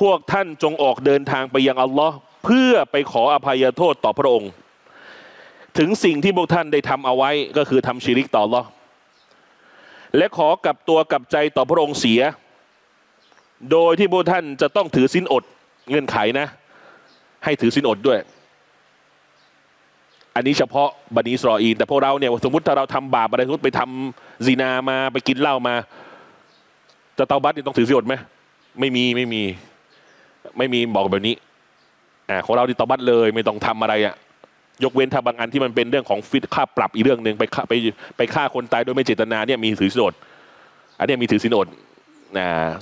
พวกท่านจงออกเดินทางไปยังอัลลอฮ์เพื่อไปขออภัยโทษต่อพระองค์ถึงสิ่งที่พวกท่านได้ทำเอาไว้ก็คือทำชิริกต่ออัลลอฮ์และขอกลับตัวกลับใจต่อพระองค์เสียโดยที่พวกท่านจะต้องถือศีลอดเงื่อนไขนะให้ถือศีลอดด้วยอันนี้เฉพาะบันิอิสรออีลแต่พวกเราเนี่ยสมมติถ้าเราทำบาปอะไรสมมติไปทำซินามาไปกินเหล้ามาจะเตาบัตรต้องถือศีลอดไหมไม่มีบอกแบบนี้ของเราที่ตบัดเลยไม่ต้องทำอะไรยกเว้นถ้าบางอันที่มันเป็นเรื่องของฟิตค่าปรับอีกเรื่องหนึ่งไปฆ่าคนตายโดยไม่เจตนาเนี่ยมีถือศีลอดอันนี้มีถือศีลอด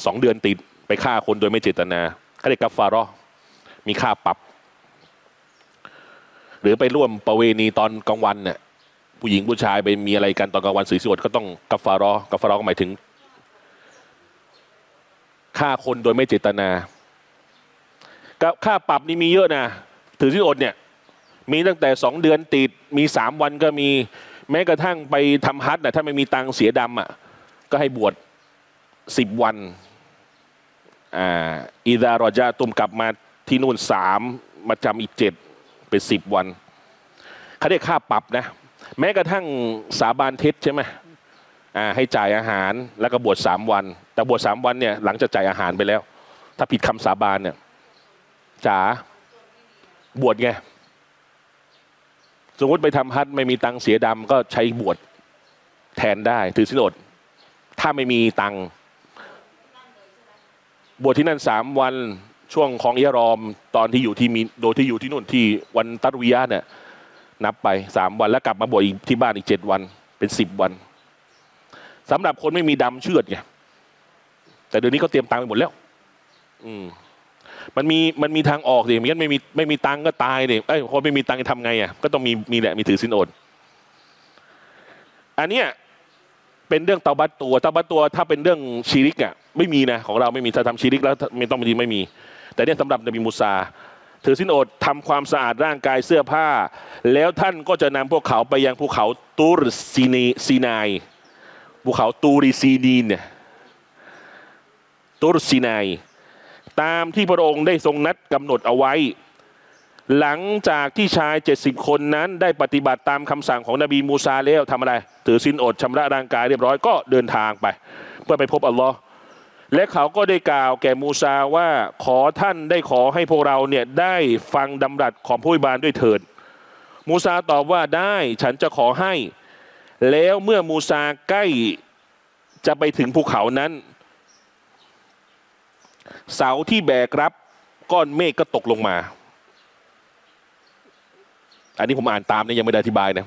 2 เดือนติดไปฆ่าคนโดยไม่เจตนาเขาเรียกกัฟฟาเราะห์มีค่าปรับหรือไปร่วมประเวณีตอนกลางวันเนี่ยผู้หญิงผู้ชายไปมีอะไรกันตอนกลางวันถือศีลอดก็ต้องกัฟฟาเราะห์กัฟฟาเราะห์ก็หมายถึงฆ่าคนโดยไม่เจตนาค่าปรับนี่มีเยอะนะถือศีลอดเนี่ยมีตั้งแต่2 เดือนติดมี3 วันก็มีแม้กระทั่งไปทำฮัจญ์นะถ้าไม่มีตังเสียดำก็ให้บวช10 วันอิดารอจาตุมกลับมาที่นู่น3มาจำอีก7เป็น10 วันเขาได้ค่าปรับนะแม้กระทั่งสาบานเท็จใช่ไหมให้จ่ายอาหารแล้วก็บวช3 วันแต่บวช3 วันเนี่ยหลังจากจ่ายอาหารไปแล้วถ้าผิดคำสาบานเนี่ยจ๋าบวชไงสมมติไปทำฮัจญ์ไม่มีตังเสียดำก็ใช้บวชแทนได้ถือศีลอดถ้าไม่มีตังบวชที่นั่น3 วันช่วงของอิหรอมตอนที่อยู่ที่มีโดยที่อยู่ที่นู่นที่วันตัรวียะห์เนี่ยนับไป3 วันแล้วกลับมาบวชที่บ้านอีก7 วันเป็น10 วันสำหรับคนไม่มีดำเชือดไงแต่เดี๋ยวนี้ก็เตรียมตังไปหมดแล้วมันมีทางออกดิงั้นไม่มีตังก็ตายดิคนไม่มีตังจะทำไงก็ต้องมีแหละมีถือศีลอดอันเนี้ยเป็นเรื่องเตาบัตตัวถ้าเป็นเรื่องชีริกไม่มีนะของเราไม่มีถ้าทำชีริกแล้วไม่ต้องไม่มีแต่เนี่ยสำหรับนบีมูซาถือศีลอดทำความสะอาดร่างกายเสื้อผ้าแล้วท่านก็จะนำพวกเขาไปยังภูเขาตูรซีนายภูเขาตูริซีนีนตูรซีนายตามที่พระองค์ได้ทรงนัดกำหนดเอาไว้หลังจากที่ชาย70คนนั้นได้ปฏิบัติตามคำสั่งของนบีมูซาแล้วทำอะไรถือศีลอดชำระร่างกายเรียบร้อยก็เดินทางไปเพื่อไปพบอัลลอฮ์และเขาก็ได้กล่าวแก่มูซาว่าขอท่านได้ขอให้พวกเราเนี่ยได้ฟังดำรัสของผู้บานด้วยเถิดมูซาตอบว่าได้ฉันจะขอให้แล้วเมื่อมูซาใกล้จะไปถึงภูเขานั้นเสาที่แบกรับก้อนเมฆก็ตกลงมาอันนี้ผมอ่านตามเนี่ยยังไม่ได้อธิบายนะ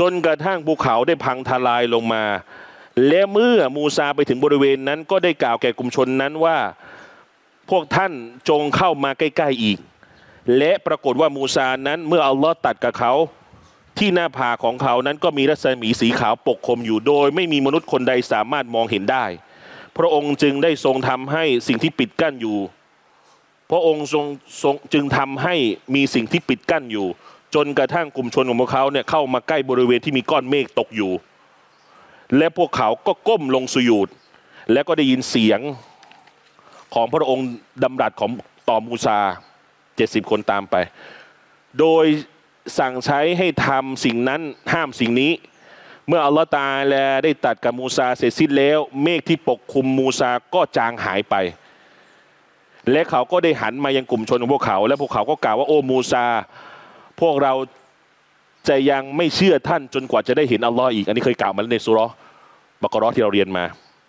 จนกระทั่งภูเขาได้พังทลายลงมาและเมื่อมูซาไปถึงบริเวณนั้นก็ได้กล่าวแก่กลุ่มชนนั้นว่าพวกท่านจงเข้ามาใกล้ๆอีกและปรากฏว่ามูซานั้นเมื่ออัลลอฮ์ตัดกับเขาที่หน้าผากของเขานั้นก็มีรัศมีสีขาวปกคลุมอยู่โดยไม่มีมนุษย์คนใดสามารถมองเห็นได้พระองค์จึงได้ทรงทำให้สิ่งที่ปิดกั้นอยู่พระองค์ทรงจึงทำให้มีสิ่งที่ปิดกั้นอยู่จนกระทั่งกลุ่มชนของพวกเขาเนี่ยเข้ามาใกล้บริเวณที่มีก้อนเมฆตกอยู่และพวกเขาก็ก้มลงสุญูดและก็ได้ยินเสียงของพระองค์ดำรัสของต่อมูซา70คนตามไปโดยสั่งใช้ให้ทำสิ่งนั้นห้ามสิ่งนี้เมื่ออัลลอฮฺตาอาลาได้ตัดกับมูซาเสร็จสิ้นแล้วเมฆที่ปกคลุมมูซาก็จางหายไปและเขาก็ได้หันมายังกลุ่มชนของพวกเขาและพวกเขาก็กล่าวว่าโอ้มูซาพวกเราจะยังไม่เชื่อท่านจนกว่าจะได้เห็นอัลลอฮ์อีกอันนี้เคยกล่าวมาในซูเราะห์บะเกาะเราะห์ที่เราเรียนมา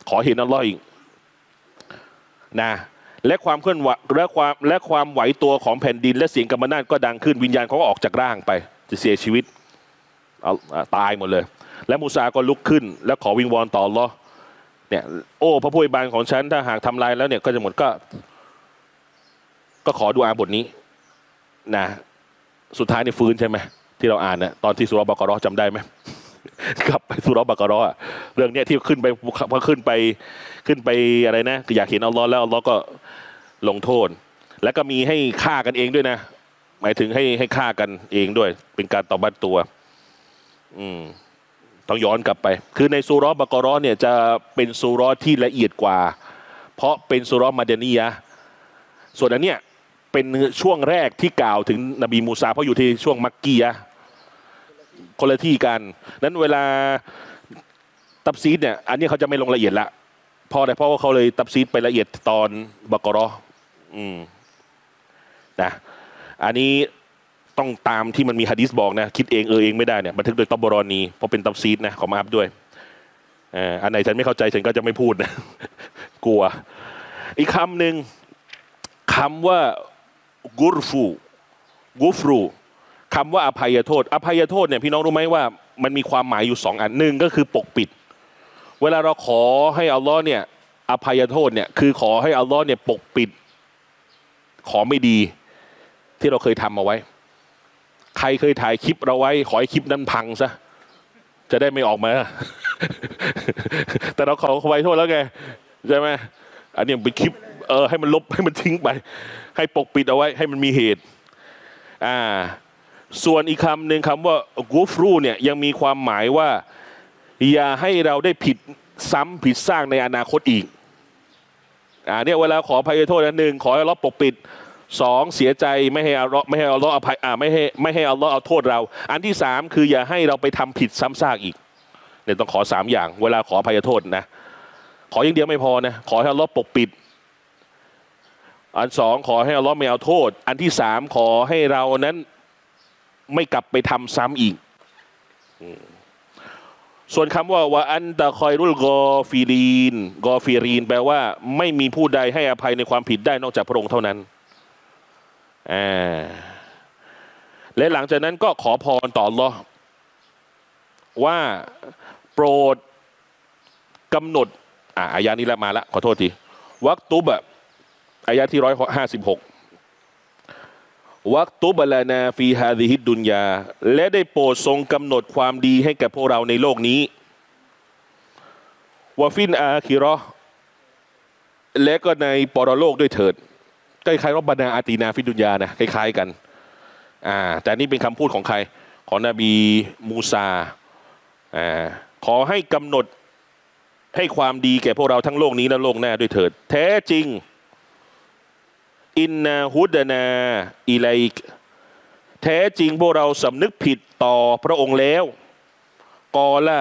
ขอเห็นอัลลอฮ์อีกนะและความเคลื่อนไหวและความไหวตัวของแผ่นดินและเสียงกำมะนาดก็ดังขึ้นวิญญาณเขาก็ออกจากร่างไปจะเสียชีวิตตายหมดเลยและมูซาก็ลุกขึ้นและขอวิงวอนต่ออัลลอฮ์เนี่ยโอ้พระผู้อวยบานของฉันถ้าหากทำลายแล้วเนี่ยก็จะหมดก็ขอดูอาบทนี้นะสุดท้ายในฟื้นใช่ไหมที่เราอ่านนะตอนที่ซูเราะห์บะเกาะเราะห์จำได้ไหม กลับไปซูเราะห์บะเกาะเราะห์เรื่องเนี้ยที่ขึ้นไปอะไรนะอยากเห็นอัลลอฮ์แล้วอัลลอฮ์ก็ลงโทษและก็มีให้ฆ่ากันเองด้วยนะหมายถึงให้ฆ่ากันเองด้วยเป็นการตอบัตตัวต้องย้อนกลับไปคือในซูเราะห์บะเกาะเราะห์เนี่ยจะเป็นซูเราะห์ที่ละเอียดกว่าเพราะเป็นซูเราะห์มะดานียะห์ส่วนอันเนี้ยเป็นช่วงแรกที่กล่าวถึงนบีมูซาเพราะอยู่ที่ช่วงมักกียะห์คนละที่กันนั้นเวลาตับซีดเนี่ยอันนี้เขาจะไม่ลงละเอียดละเพราะว่าเขาเลยตับซีดไปละเอียดตอนบะเกาะเราะห์นะอันนี้ต้องตามที่มันมีหะดีษบอกนะคิดเองเองไม่ได้เนี่ยบันทึกโดยตอบรอนีเพราะเป็นตับซีดนะขอมาอัพด้วยอันไหนฉันไม่เข้าใจฉันก็จะไม่พูดนะกลัวอีกคำหนึ่งคำว่ากุฟรูคำว่าอภัยโทษเนี่ยพี่น้องรู้ไหมว่ามันมีความหมายอยู่สองอันหนึ่งก็คือปกปิดเวลาเราขอให้อัลลอฮ์เนี่ยอภัยโทษเนี่ยคือขอให้อัลลอฮ์เนี่ยปกปิดขอไม่ดีที่เราเคยทำเอาไว้ใครเคยถ่ายคลิปเราไว้ขอให้คลิปนั้นพังซะจะได้ไม่ออกมา แต่เราขอไว้โทษแล้วไงใช่ไหมอันนี้เป็นคลิปให้มันลบให้มันทิ้งไปให้ปกปิดเอาไว้ให้มันมีเหตุส่วนอีกคำหนึ่งคำว่ากูฟรูเนี่ยยังมีความหมายว่าอย่าให้เราได้ผิดซ้ำผิดสร้างในอนาคตอีกเนี่ยเวลาขออภัยโทษนั้นหนึ่งขอให้อัลลอฮ์ปกปิดสองเสียใจไม่ให้อัลลอฮ์อภัยไม่ให้อัลลอฮ์เอาโทษเราอันที่สามคืออย่าให้เราไปทำผิดซ้ำซากอีกเนี่ยต้องขอสามอย่างเวลาขออภัยโทษนะขออย่างเดียวไม่พอนะขอให้อัลลอฮ์ปกปิดอันสองขอให้อัลลอฮ์ไม่เอาโทษอันที่สามขอให้เรานั้นไม่กลับไปทำซ้ำอีกส่วนคำว่าวะอันตะคอยรุลกอฟีรีนแปลว่าไม่มีผู้ใดให้อภัยในความผิดได้นอกจากพระองค์เท่านั้นและหลังจากนั้นก็ขอพรต่ออัลลอฮ์ว่าโปรดกำหนดอายะนี้ละมาละขอโทษทีวักตุบะอายะที่156วักตุบะลานาฟีฮาซิฮิดดุนยาและได้โปรดทรงกำหนดความดีให้แก่พวกเราในโลกนี้วะฟินอาคิเราะห์และก็ในปรโลกด้วยเถิดคล้ายๆร็อบบะนาอาตีนาฟิดุนยานะคล้ายๆกันแต่นี่เป็นคำพูดของใครของนบีมูซาขอให้กำหนดให้ความดีแก่พวกเราทั้งโลกนี้และโลกหน้าด้วยเถิดแท้จริงอินนาฮุดนาอิไลกแท้จริงพวกเราสำนึกผิดต่อพระองค์แล้วกอล่ะ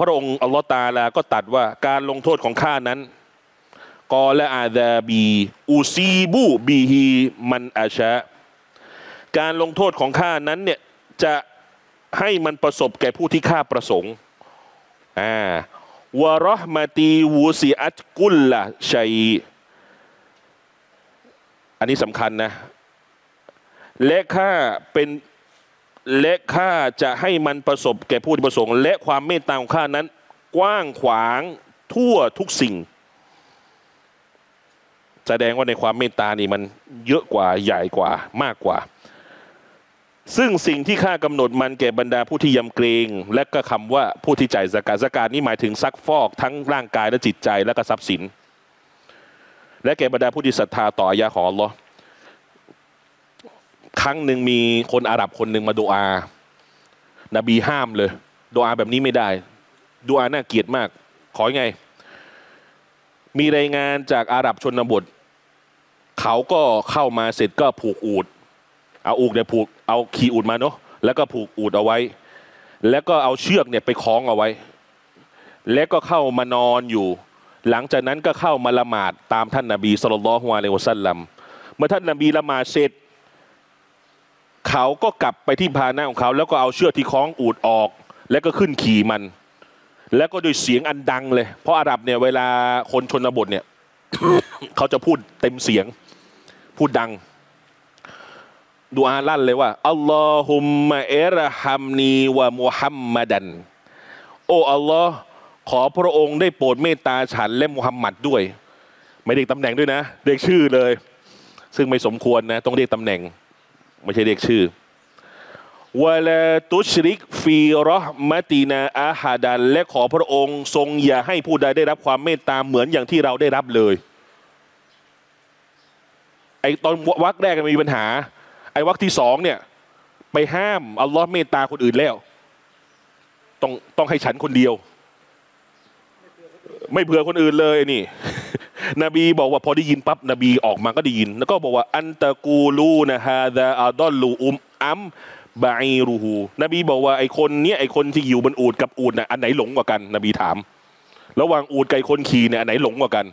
พระองค์อัลลอฮฺตะอาลาก็ตัดว่าการลงโทษของข้านั้นกอล่ะอาซาบีอูซีบูบีฮีมันอาชะการลงโทษของข้านั้นเนี่ยจะให้มันประสบแก่ผู้ที่ข้าประสงค์วะเราะห์มะตีวูซิอัตกุลละชัยอันนี้สำคัญนะและข้าเป็น และข้าจะให้มันประสบแก่ผู้ที่ประสงค์และความเมตตาของข้านั้นกว้างขวางทั่วทุกสิ่งแสดงว่าในความเมตตานี่มันเยอะกว่าใหญ่กว่ามากกว่าซึ่งสิ่งที่ข้ากำหนดมันแก่บรรดาผู้ที่ยำเกรงและก็คำว่าผู้ที่จ่ายซะกาต ซะกาตนี่หมายถึงซักฟอกทั้งร่างกายและจิตใจและก็ทรัพย์สินและแก่บรรดาผู้ที่ศรัทธาต่ออายะห์ของอัลลอฮ์ครั้งหนึ่งมีคนอาหรับคนหนึ่งมาดูอานบีห้ามเลยดูอาแบบนี้ไม่ได้ดูอาน่าเกลียดมากขอไงมีรายงานจากอาหรับชนบทเขาก็เข้ามาเสร็จก็ผูกอูฐเอาอูฐเนี่ยผูกเอาขี่อูฐมาเนาะแล้วก็ผูกอูฐเอาไว้แล้วก็เอาเชือกเนี่ยไปคล้องเอาไว้แล้วก็เข้ามานอนอยู่หลังจากนั้นก็เข้ามาละหมาดตามท่านนบีศ็อลลัลลอฮุอะลัยฮิวะซัลลัมเมื่อท่านนบีละหมาดเสร็จเขาก็กลับไปที่พาหนะของเขาแล้วก็เอาเชือกที่คล้องอูฐออกแล้วก็ขึ้นขี่มันแล้วก็โดยเสียงอันดังเลยเพราะอาหรับเนี่ยเวลาคนชนบทเนี่ย เขาจะพูดเต็มเสียงพูดดังดูอาลั่นเลยว่าอัลลอฮุมะเอรฮัมนีวะมุฮัมมัดันโอ้อัลลอฮ์ขอพระองค์ได้โปรดเมตตาฉันและมุฮัมมัดด้วยไม่เรียกตำแหน่งด้วยนะเรียกชื่อเลยซึ่งไม่สมควรนะต้องเรียกตำแหน่งไม่ใช่เรียกชื่อวะลาตุชริกฟีเราะห์มะตินาอาฮาดันและขอพระองค์ทรงอย่าให้ผู้ใดได้รับความเมตตาเหมือนอย่างที่เราได้รับเลยไอตอนวรรคแรกมันมีปัญหาไอวรรคที่สองเนี่ยไปห้ามอัลลอฮ์เมตตาคนอื่นแล้วต้องให้ฉันคนเดียวไม่เผื่อคนอื่นเลยนี่ นบีบอกว่าพอได้ยินปั๊บนบีออกมาก็ได้ยินแล้วก็บอกว่าอันตะกูลูนะฮาซาอัดอลลูอัมบะอีรูฮูนบีบอกว่าไอคนเนี้ยไอคนที่อยู่บนอูฐกับอูฐน่ะอันไหนหลงกว่ากันนบีถามระหว่างอูฐกับคนขี่เนี่ยอันไหนหลงกว่ากัน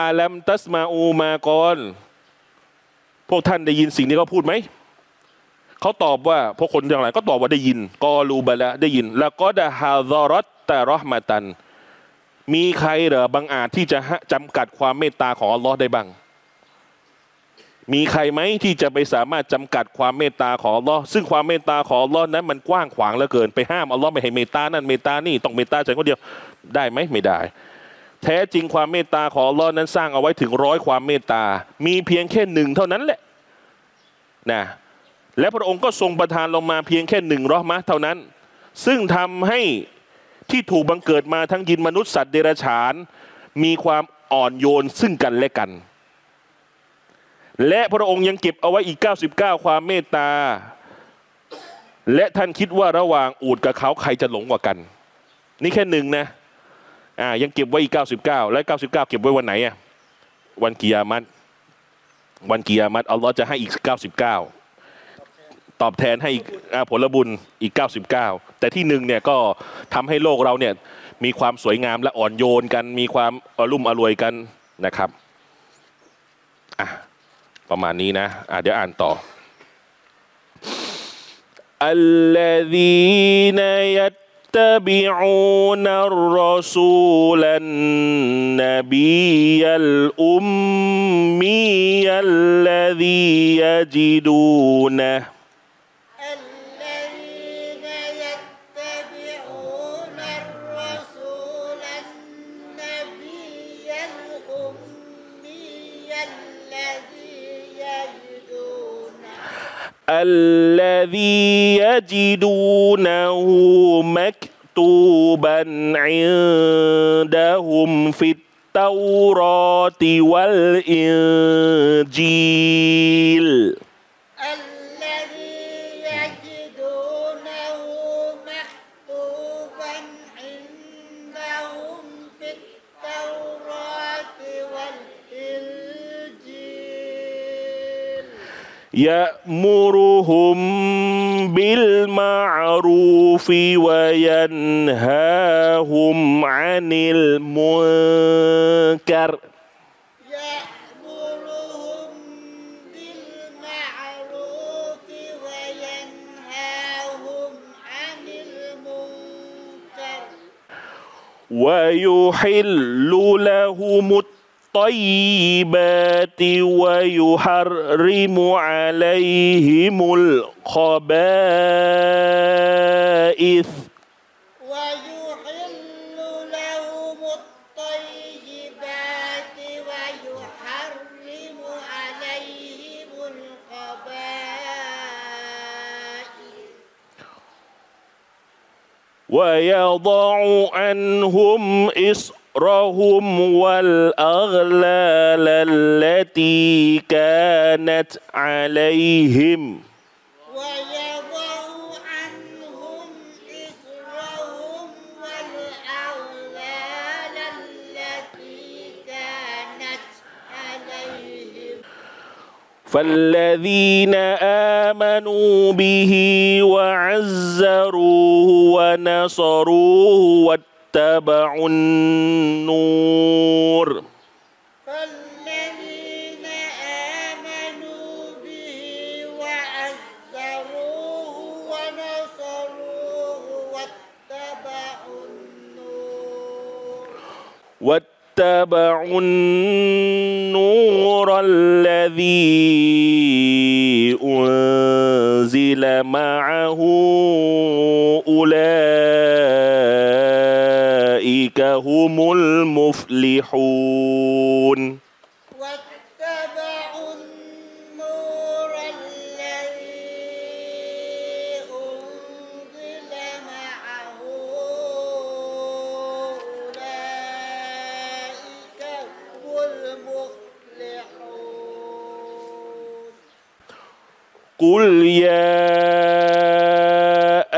อาลัมตัสมาอูมากอนพวกท่านได้ยินสิ่งนี้เขาพูดไหมเขาตอบว่าพวกคนอย่างไรก็ตอบว่าได้ยินกอลูบะละได้ยินแล้วก็ดะฮาซอรตตะเราะห์มะตันมีใครเหรอบังอาจที่จะจำกัดความเมตตาของอัลลอฮ์ได้บ้างมีใครไหมที่จะไปสามารถจำกัดความเมตตาของอัลลอฮ์ซึ่งความเมตตาของอัลลอฮ์นั้นมันกว้างขวางเหลือเกินไปห้ามอัลลอฮ์ไม่ให้เมตตานั่นเมตตานี่ต้องเมตตาฉันคนเดียวได้ไหมไม่ได้แท้จริงความเมตตาของอัลลอฮ์นั้นสร้างเอาไว้ถึง100ความเมตตามีเพียงแค่หนึ่งเท่านั้นแหละนะและพระองค์ก็ทรงประทานลงมาเพียงแค่หนึ่งเราะห์มะห์เท่านั้นซึ่งทำให้ที่ถูกบังเกิดมาทั้งยินมนุษย์สัตว์เดรัจฉานมีความอ่อนโยนซึ่งกันและกันและพระองค์ยังเก็บเอาไว้อีก99ความเมตตาและท่านคิดว่าระหว่างอูฐกับเขาใครจะหลงกว่ากันนี่แค่หนึ่งนะยังเก็บไว้อีก99และ99เก็บไว้วันไหนอะวันกิยามะฮ์วันกิยามะฮ์อัลลอฮ์จะให้อีก99ตอบแทนให้อีกผลบุญอีก99แต่ที่หนึ่งเนี่ยก็ทำให้โลกเราเนี่ยมีความสวยงามและอ่อนโยนกันมีความอลุ่มอรวยกันนะครับประมาณนี้นะเดี๋ยวอ่านต่ออัลลาซีนยัตตะบิอูนัรรอซูลันนบียัลอุมมียัลลาซียัจิดูนะالذي يجدونه مكتوبا عندهم في التوراة والإنجيل يأمرهم بالمعروف وينهاهم عن المنكر ويحل لهم الطيبات ويحرم عليهم الخبائث ويحل لهم الطيبات ويحرم عليهم الخبائث ويضع عنهم إصرهم والأغلال التي كانت عليهم ويضع عنهم إصرهم والأغلال التي كانت عليهم فالذين آمنوا به وعزروه ونصروه واتبعوا النور فالذين آمنوا به وعزروه ونصروه واتبعوا النور الذي أنزل معه أولئك هم المفلحون واتبعوا النور الذي أنزل معه أولئك هم المفلحون قل يا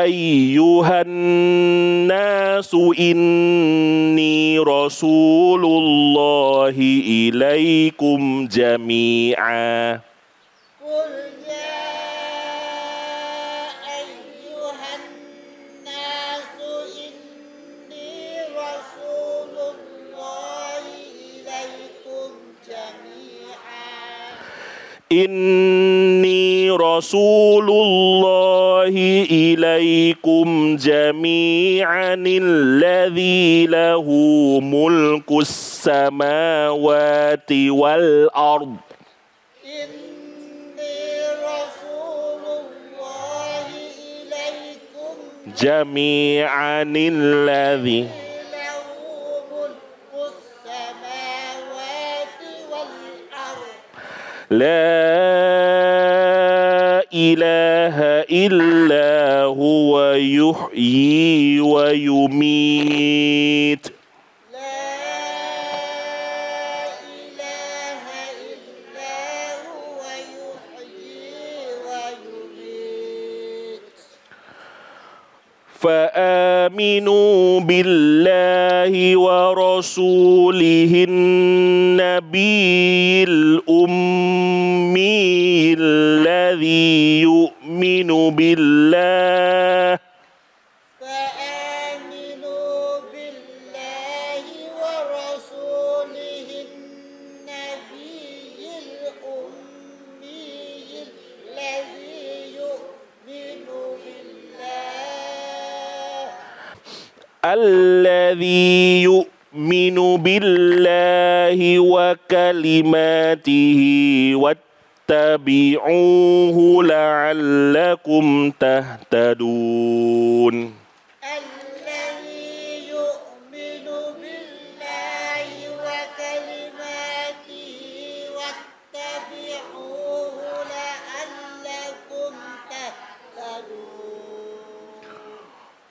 أيها الناس إني رسول الله إليكم جميعا قل يا أيها الناس إني رسول الله إليكم جميعا إني رسول الله إليكم جميعا الذي له ملك السماوات والأرض إني رسول الله إليكم جميعا الذي له ملك السماوات والأرض لا إله إلا هو يحيي ويميت لا إله إلا هو يحيي ويميت فآمنوا بالله ورسوله النبي الأمي الذي يؤمن بالله فآمنوا بالله ورسوله النبي الأمي الذي يؤمن بالله يؤمن بالله وكلماته واتبعوه لعلكم تهتدون الذي يؤمن بالله وكلماته واتبعوه لعلكم تهتدون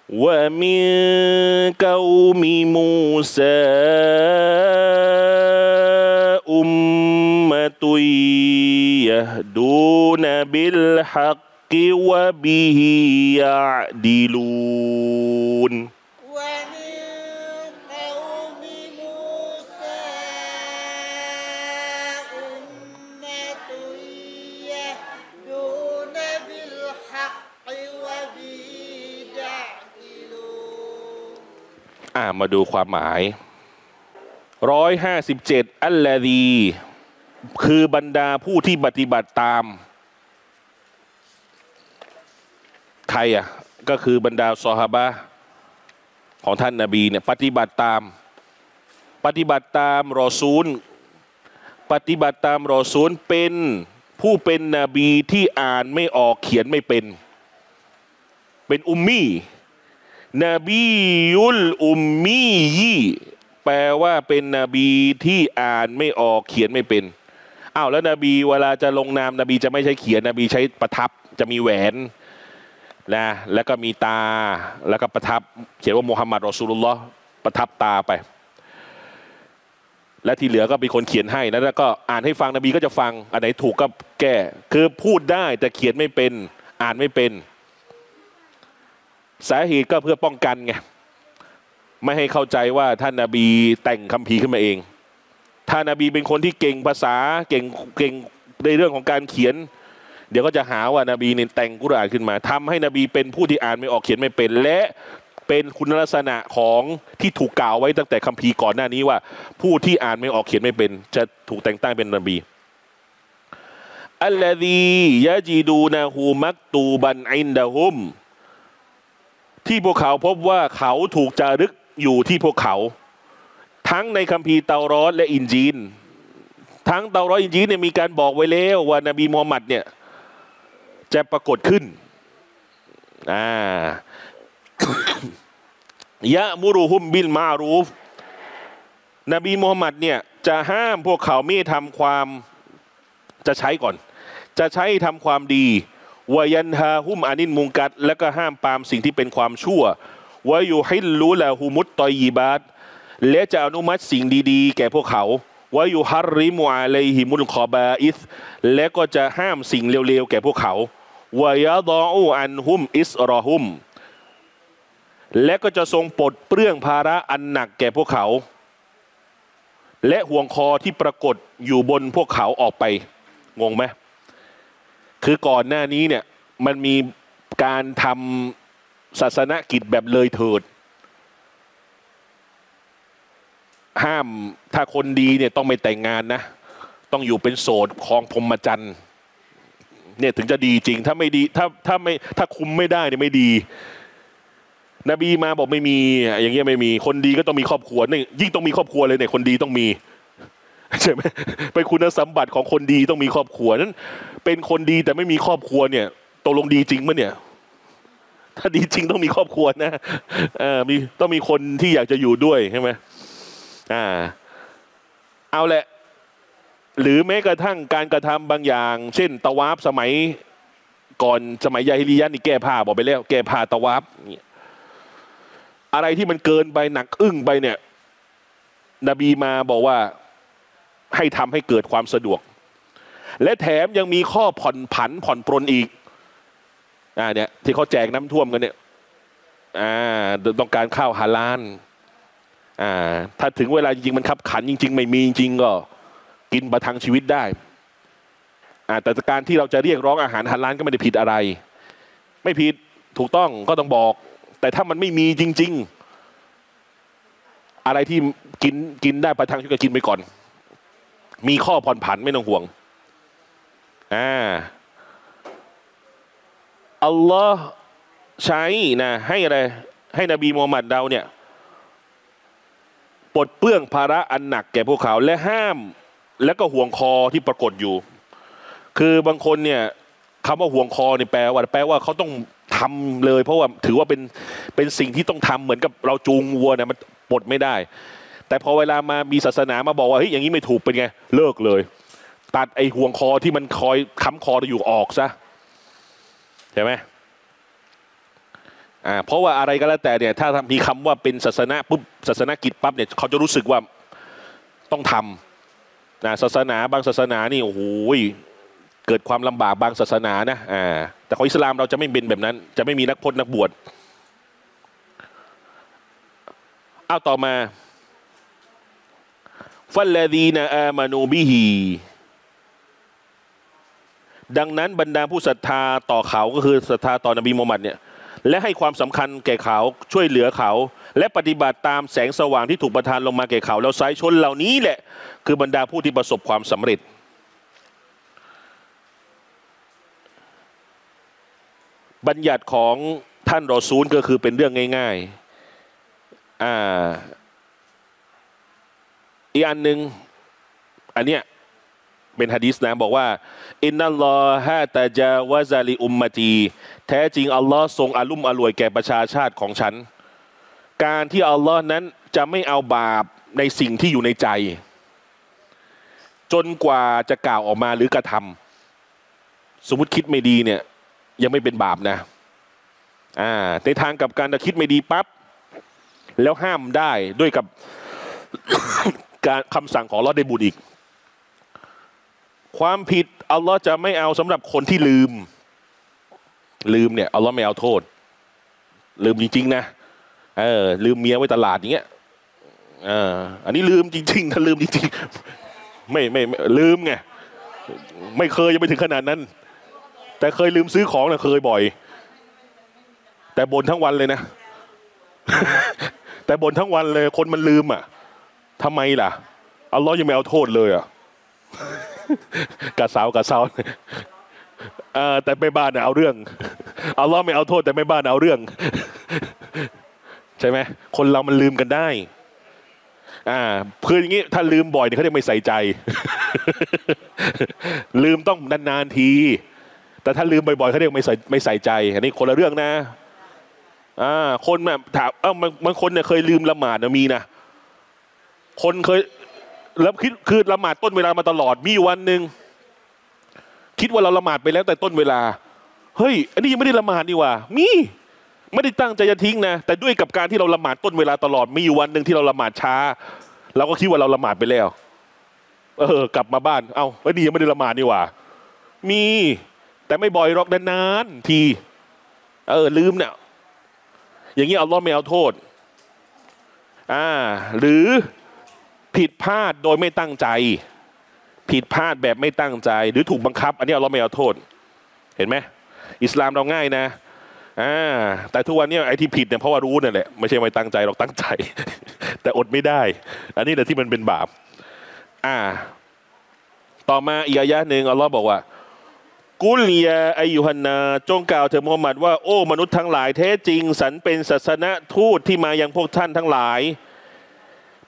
ومن قوم موسى يهدون بالحق وبه يعدلون ومن قوم موسى أمة يهدون بالحق وبه يعدلون มาดูความหมาย157อัลลาซีคือบรรดาผู้ที่ปฏิบัติตามใครก็คือบรรดาซอฮาบะห์ของท่านนบีเนี่ยปฏิบัติตามรอซูล ปฏิบัติตามรอซูลเป็นผู้เป็นนบีที่อ่านไม่ออกเขียนไม่เป็นอุมมีนบียุลอุมมียีแปลว่าเป็นนบีที่อ่านไม่ออกเขียนไม่เป็นอ้าวแล้วนบีเวลาจะลงนามนบีจะไม่ใช้เขียนนบีใช้ประทับจะมีแหวนนะแล้วก็มีตาแล้วก็ประทับเขียนว่ามุฮัมมัดรอซูลุลลอฮ์ประทับตาไปและที่เหลือก็เป็นคนเขียนให้แล้วก็อ่านให้ฟังนบีก็จะฟังอันไหนถูกก็แก้คือพูดได้แต่เขียนไม่เป็นอ่านไม่เป็นสาเหตุก็เพื่อป้องกันไงไม่ให้เข้าใจว่าท่านนบีแต่งคัมภีร์ขึ้นมาเองท่านนบีเป็นคนที่เก่งภาษาเก่งในเรื่องของการเขียนเดี๋ยวก็จะหาว่านบีเนี่ยแต่งกุรอานขึ้นมาทำให้นบีเป็นผู้ที่อ่านไม่ออกเขียนไม่เป็นและเป็นคุณลักษณะของที่ถูกกล่าวไว้ตั้งแต่คัมภีร์ก่อนหน้านี้ว่าผู้ที่อ่านไม่ออกเขียนไม่เป็นจะถูกแต่งตั้งเป็นนบีอัลลอฮียะจีดูนะฮูมักตูบันอินดะฮุมที่พวกเขาพบว่าเขาถูกจารึกอยู่ที่พวกเขาทั้งในคัมภีร์เตารอดและอินจีลทั้งเตารอดอินจีลเนี่ยมีการบอกไว้แล้วว่านบีมูฮัมมัดเนี่ยจะปรากฏขึ้นยะมุรุฮุมบิลมารูฟนบีมูฮัมมัดเนี่ยจะห้ามพวกเขาไม่ทำความจะใช้ทำความดีวายันฮาหุมอานินมุงกัดและก็ห้ามปามสิ่งที่เป็นความชั่ววายูฮิลลูละหุมุตตอยีบาตและจะอนุมัติสิ่งดีๆแก่พวกเขาวายูฮัรริมุอาเลฮิมุลคอบาอิสและก็จะห้ามสิ่งเลวๆแก่พวกเขาวายาดออูอันหุมอิสรอหุมและก็จะทรงปลดเปลื้องภาระอันหนักแก่พวกเขาและห่วงคอที่ปรากฏอยู่บนพวกเขาออกไปงงไหมคือก่อนหน้านี้เนี่ยมันมีการทำศาสนกิจแบบเลยเถิดห้ามถ้าคนดีเนี่ยต้องไม่แต่งงานนะต้องอยู่เป็นโสดครองพรหมจรรย์เนี่ยถึงจะดีจริงถ้าไม่ดีถ้าคุมไม่ได้เนี่ยไม่ดีนบีมาบอกไม่มีอย่างเงี้ยไม่มีคนดีก็ต้องมีครอบครัวนี่ยิ่งต้องมีครอบครัวเลยเนี่ยคนดีต้องมีใช่ไหมเป็นคุณสมบัติของคนดีต้องมีครอบครัวนั้นเป็นคนดีแต่ไม่มีครอบครัวเนี่ยตกลงดีจริงมั้ยเนี่ยถ้าดีจริงต้องมีครอบครัวนะมีต้องมีคนที่อยากจะอยู่ด้วยใช่ไหมเอาแหละหรือแม้กระทั่งการกระทำบางอย่างเช่นตะวาฟสมัยก่อนสมัยยาฮิลิยะห์นี่แก้ผ้าบอกไปแล้วแก้ผ้าตะวาฟอะไรที่มันเกินไปหนักอึ้งไปเนี่ยนบีมาบอกว่าให้ทำให้เกิดความสะดวกและแถมยังมีข้อผ่อนผันผ่อนปรนอีกเนี่ยที่เขาแจกน้ำท่วมกันเนี่ยต้องการข้าวฮาลาลถ้าถึงเวลาจริงๆมันขับขันจริงๆไม่มีจริงก็กินประทังชีวิตได้แต่การที่เราจะเรียกร้องอาหารฮาลาลก็ไม่ได้ผิดอะไรไม่ผิดถูกต้องก็ต้องบอกแต่ถ้ามันไม่มีจริงๆอะไรที่กินได้ประทังชีวิตก็กินไปก่อนมีข้อผ่อนผันไม่ต้องห่วงอัลลอฮ์ใช้นะให้อะไรให้นบีมูฮัมมัดเราเนี่ยปลดเปลื้องภาระอันหนักแก่พวกเขาและห้ามและก็ห่วงคอที่ปรากฏอยู่คือบางคนเนี่ยคำว่าห่วงคอเนี่ยแปลว่าเขาต้องทำเลยเพราะว่าถือว่าเป็นสิ่งที่ต้องทำเหมือนกับเราจูงวัวเนี่ยมันปลดไม่ได้แต่พอเวลามามีศาสนามาบอกว่าเฮ้ยอย่างนี้ไม่ถูกเป็นไงเลิกเลยตัดไอห่วงคอที่มันคอยค้ำคอเราอยู่ออกซะใช่ไหมเพราะว่าอะไรก็แล้วแต่เนี่ยถ้ามีคำว่าเป็นศาสนาปุ๊บศาสนกิจปั๊บเนี่ยเขาจะรู้สึกว่าต้องทำศาสนาบางศาสนานี่โอ้โหเกิดความลำบากบางศาสนานะแต่ของอิสลามเราจะไม่เป็นแบบนั้นจะไม่มีนักพจน์นักบวชเอาต่อมาฟัลลาดีนาอามานูบิฮีดังนั้นบรรดาผู้ศรัทธาต่อเขาก็คือศรัทธาต่อนบีมูฮัมมัดเนี่ยและให้ความสำคัญแก่เขาช่วยเหลือเขาและปฏิบัติตามแสงสว่างที่ถูกประทานลงมาแก่เขาแล้วสายชนเหล่านี้แหละคือบรรดาผู้ที่ประสบความสำเร็จบัญญัติของท่านรอซูลก็คือเป็นเรื่องง่ายๆอีกอันหนึ่งอันเนี้ย เป็นฮะดีษนะบอกว่าอินนัลลอฮะตะจาวะซาลิอุมมะตีแท้จริงอัลลอฮ์ทรงอาลุ่มอร่วยแก่ประชาชาติของฉันการที่อัลลอฮ์นั้นจะไม่เอาบาปในสิ่งที่อยู่ในใจจนกว่าจะกล่าวออกมาหรือกระทำสมมติคิดไม่ดีเนี่ยยังไม่เป็นบาปนะในทางกับการคิดไม่ดีปั๊บแล้วห้ามได้ด้วยกับ การคำสั่งของอัลลอฮ์ได้บุญอีกความผิดอัลลอฮ์จะไม่เอาสำหรับคนที่ลืมเนี่ยอัลลอฮ์ไม่เอาโทษลืมจริงๆนะลืมเมียไว้ตลาดอย่างเงี้ยอันนี้ลืมจริงๆถ้าลืมจริงๆไม่ลืมไงไม่เคยยังไม่ถึงขนาดนั้นแต่เคยลืมซื้อของนะเคยบ่อยแต่บ่นทั้งวันเลยนะ แต่บ่นทั้งวันเลยคนมันลืมอ่ะทำไมล่ะอัลลอฮ์ยังไม่เอาโทษเลยอ่ะ กะเซาแต่ไม่บ้านเอาเรื่องอัลลอฮ์ไม่เอาโทษแต่ไม่บ้านเอาเรื่อง ใช่ไหมคนเรามันลืมกันได้คืออย่างนี้ถ้าลืมบ่อยเนี่ยเขาจะไม่ใส่ใจ ลืมต้องนานๆทีแต่ถ้าลืมบ่อยๆเขาเรียกไม่ใส่ใจอันนี้คนละเรื่องนะคนแบบถามบางคนเนี่ยเคยลืมละหมาดมีนะคนเคยแล้วคิดคือละหมาดต้นเวลามาตลอดมีวันหนึ่งคิดว่าเราละหมาดไปแล้วแต่ต้นเวลาเฮ้ยอันนี้ยังไม่ได้ละหมาดนี่ว่ามีไม่ได้ตั้งใจจะทิ้งนะแต่ด้วยกับการที่เราละหมาดต้นเวลาตลอดมีวันหนึ่งที่เราละหมาดช้าเราก็คิดว่าเราละหมาดไปแล้วกลับมาบ้านเอ้านี่ยังไม่ได้ละหมาดนี่ว่ามีแต่ไม่บ่อยหรอกนานๆทีลืมเนี่ยอย่างนี้อัลลอฮ์ไม่เอาโทษหรือผิดพลาดโดยไม่ตั้งใจผิดพลาดแบบไม่ตั้งใจหรือถูกบังคับอันนี้อัลลอฮ์ไม่เอาโทษเห็นไหมอิสลามเราง่ายนะแต่ทุกวันนี้ไอ้ที่ผิดเนี่ยเพราะว่ารู้นั่นแหละไม่ใช่ไม่ตั้งใจหรอกตั้งใจ แต่อดไม่ได้อันนี้แหละที่มันเป็นบาปต่อมาอีกอายะหนึ่งอัลลอฮ์บอกว่ากุลยาอายุฮันนาจงกล่าวเถิดมุฮัมมัดว่าโอ้มนุษย์ทั้งหลายแท้จริงสันเป็นศาสนทูตที่มายังพวกท่านทั้งหลาย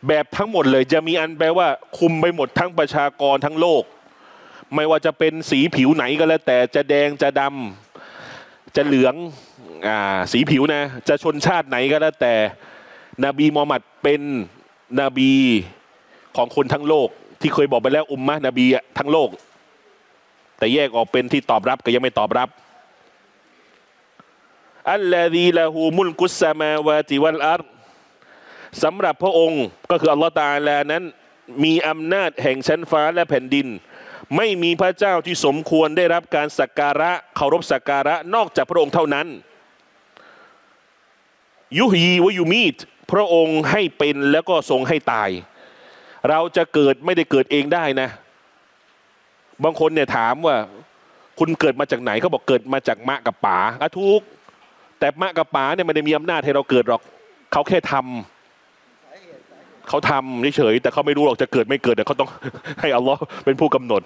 แบบทั้งหมดเลยจะมีอันแปลว่าคุมไปหมดทั้งประชากรทั้งโลกไม่ว่าจะเป็นสีผิวไหนก็แล้วแต่จะแดงจะดำจะเหลืองสีผิวนะจะชนชาติไหนก็แล้วแต่นบีมุฮัมมัดเป็นนบีของคนทั้งโลกที่เคยบอกไปแล้วอุมมะห์นบีทั้งโลกแต่แยกออกเป็นที่ตอบรับก็ยังไม่ตอบรับอัลลอฮีละฮูมุลกุสซามาวาติวัลอัรฎ์สำหรับพระองค์ก็คืออัลลอฮฺตาอาลานั้นมีอำนาจแห่งชั้นฟ้าและแผ่นดินไม่มีพระเจ้าที่สมควรได้รับการสักการะเคารพสักการะนอกจากพระองค์เท่านั้นยุฮีวะยุมีตพระองค์ให้เป็นแล้วก็ทรงให้ตายเราจะเกิดไม่ได้เกิดเองได้นะบางคนเนี่ยถามว่าคุณเกิดมาจากไหนเขาบอกเกิดมาจากมะกับป๋าทุกแต่มะกับป๋าเนี่ยมันไม่มีอำนาจให้เราเกิดหรอกเขาแค่ทำเขาทำเฉยๆแต่เขาไม่รู้หรอกจะเกิดไม่เกิดแต่เขาต้องให้อัลลอฮ์เป็นผู้กำหนด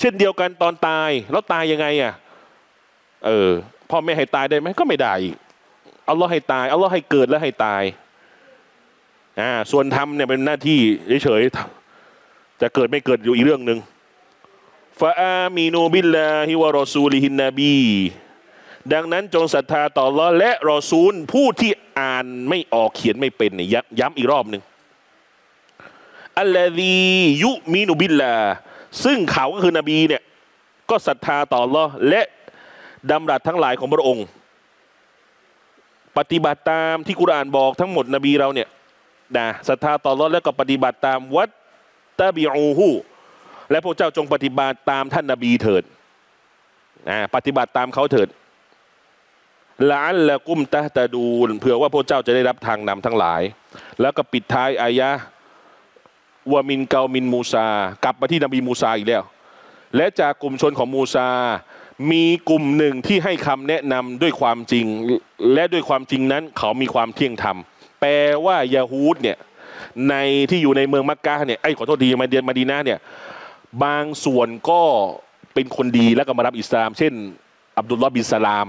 เช่นเดียวกันตอนตายแล้วตายยังไงพ่อแม่ให้ตายได้ไหมก็ไม่ได้อัลลอฮ์ให้ตายอัลลอฮ์ให้เกิดและให้ตายส่วนทำเนี่ยเป็นหน้าที่เฉยๆจะเกิดไม่เกิดอยู่อีกเรื่องหนึ่งฟาอามีนูบิลลาฮิวะรอซูลิฮินนบีดังนั้นจงศรัทธาต่ออัลลอฮ์และรอซูลผู้ที่อ่านไม่ออกเขียนไม่เป็นเนี่ยย้ำอีกรอบหนึ่งอัลลอฮียุมีนูบิลลาซึ่งเขาก็คือนบีเนี่ยก็ศรัทธาต่ออัลลอฮ์และดำรัสทั้งหลายของพระองค์ปฏิบัติตามที่กุรอานบอกทั้งหมดนบีเราเนี่ยนะศรัทธาต่ออัลลอฮ์และก็ปฏิบัติตามวัตตะบิอูฮูและพวกเจ้าจงปฏิบัติตามท่านนบีเถิดปฏิบัติตามเขาเถิดละอัลละกุมตะตะดูลเผื่อว่าพวกเจ้าจะได้รับทางนำทั้งหลายแล้วก็ปิดท้ายอายะวามินเกามินมูซากลับมาที่นบีมูซาอีกแล้วและจากกลุ่มชนของมูซามีกลุ่มหนึ่งที่ให้คำแนะนำด้วยความจริงและด้วยความจริงนั้นเขามีความเที่ยงธรรมแปลว่ายะฮูดเนี่ยในที่อยู่ในเมืองมักกะเนี่ยขอโทษดีมาเดือนมาดีนาเนี่ยบางส่วนก็เป็นคนดีแล้วก็มารับอิสลามเช่นอับดุลลอฮ์บินสลาม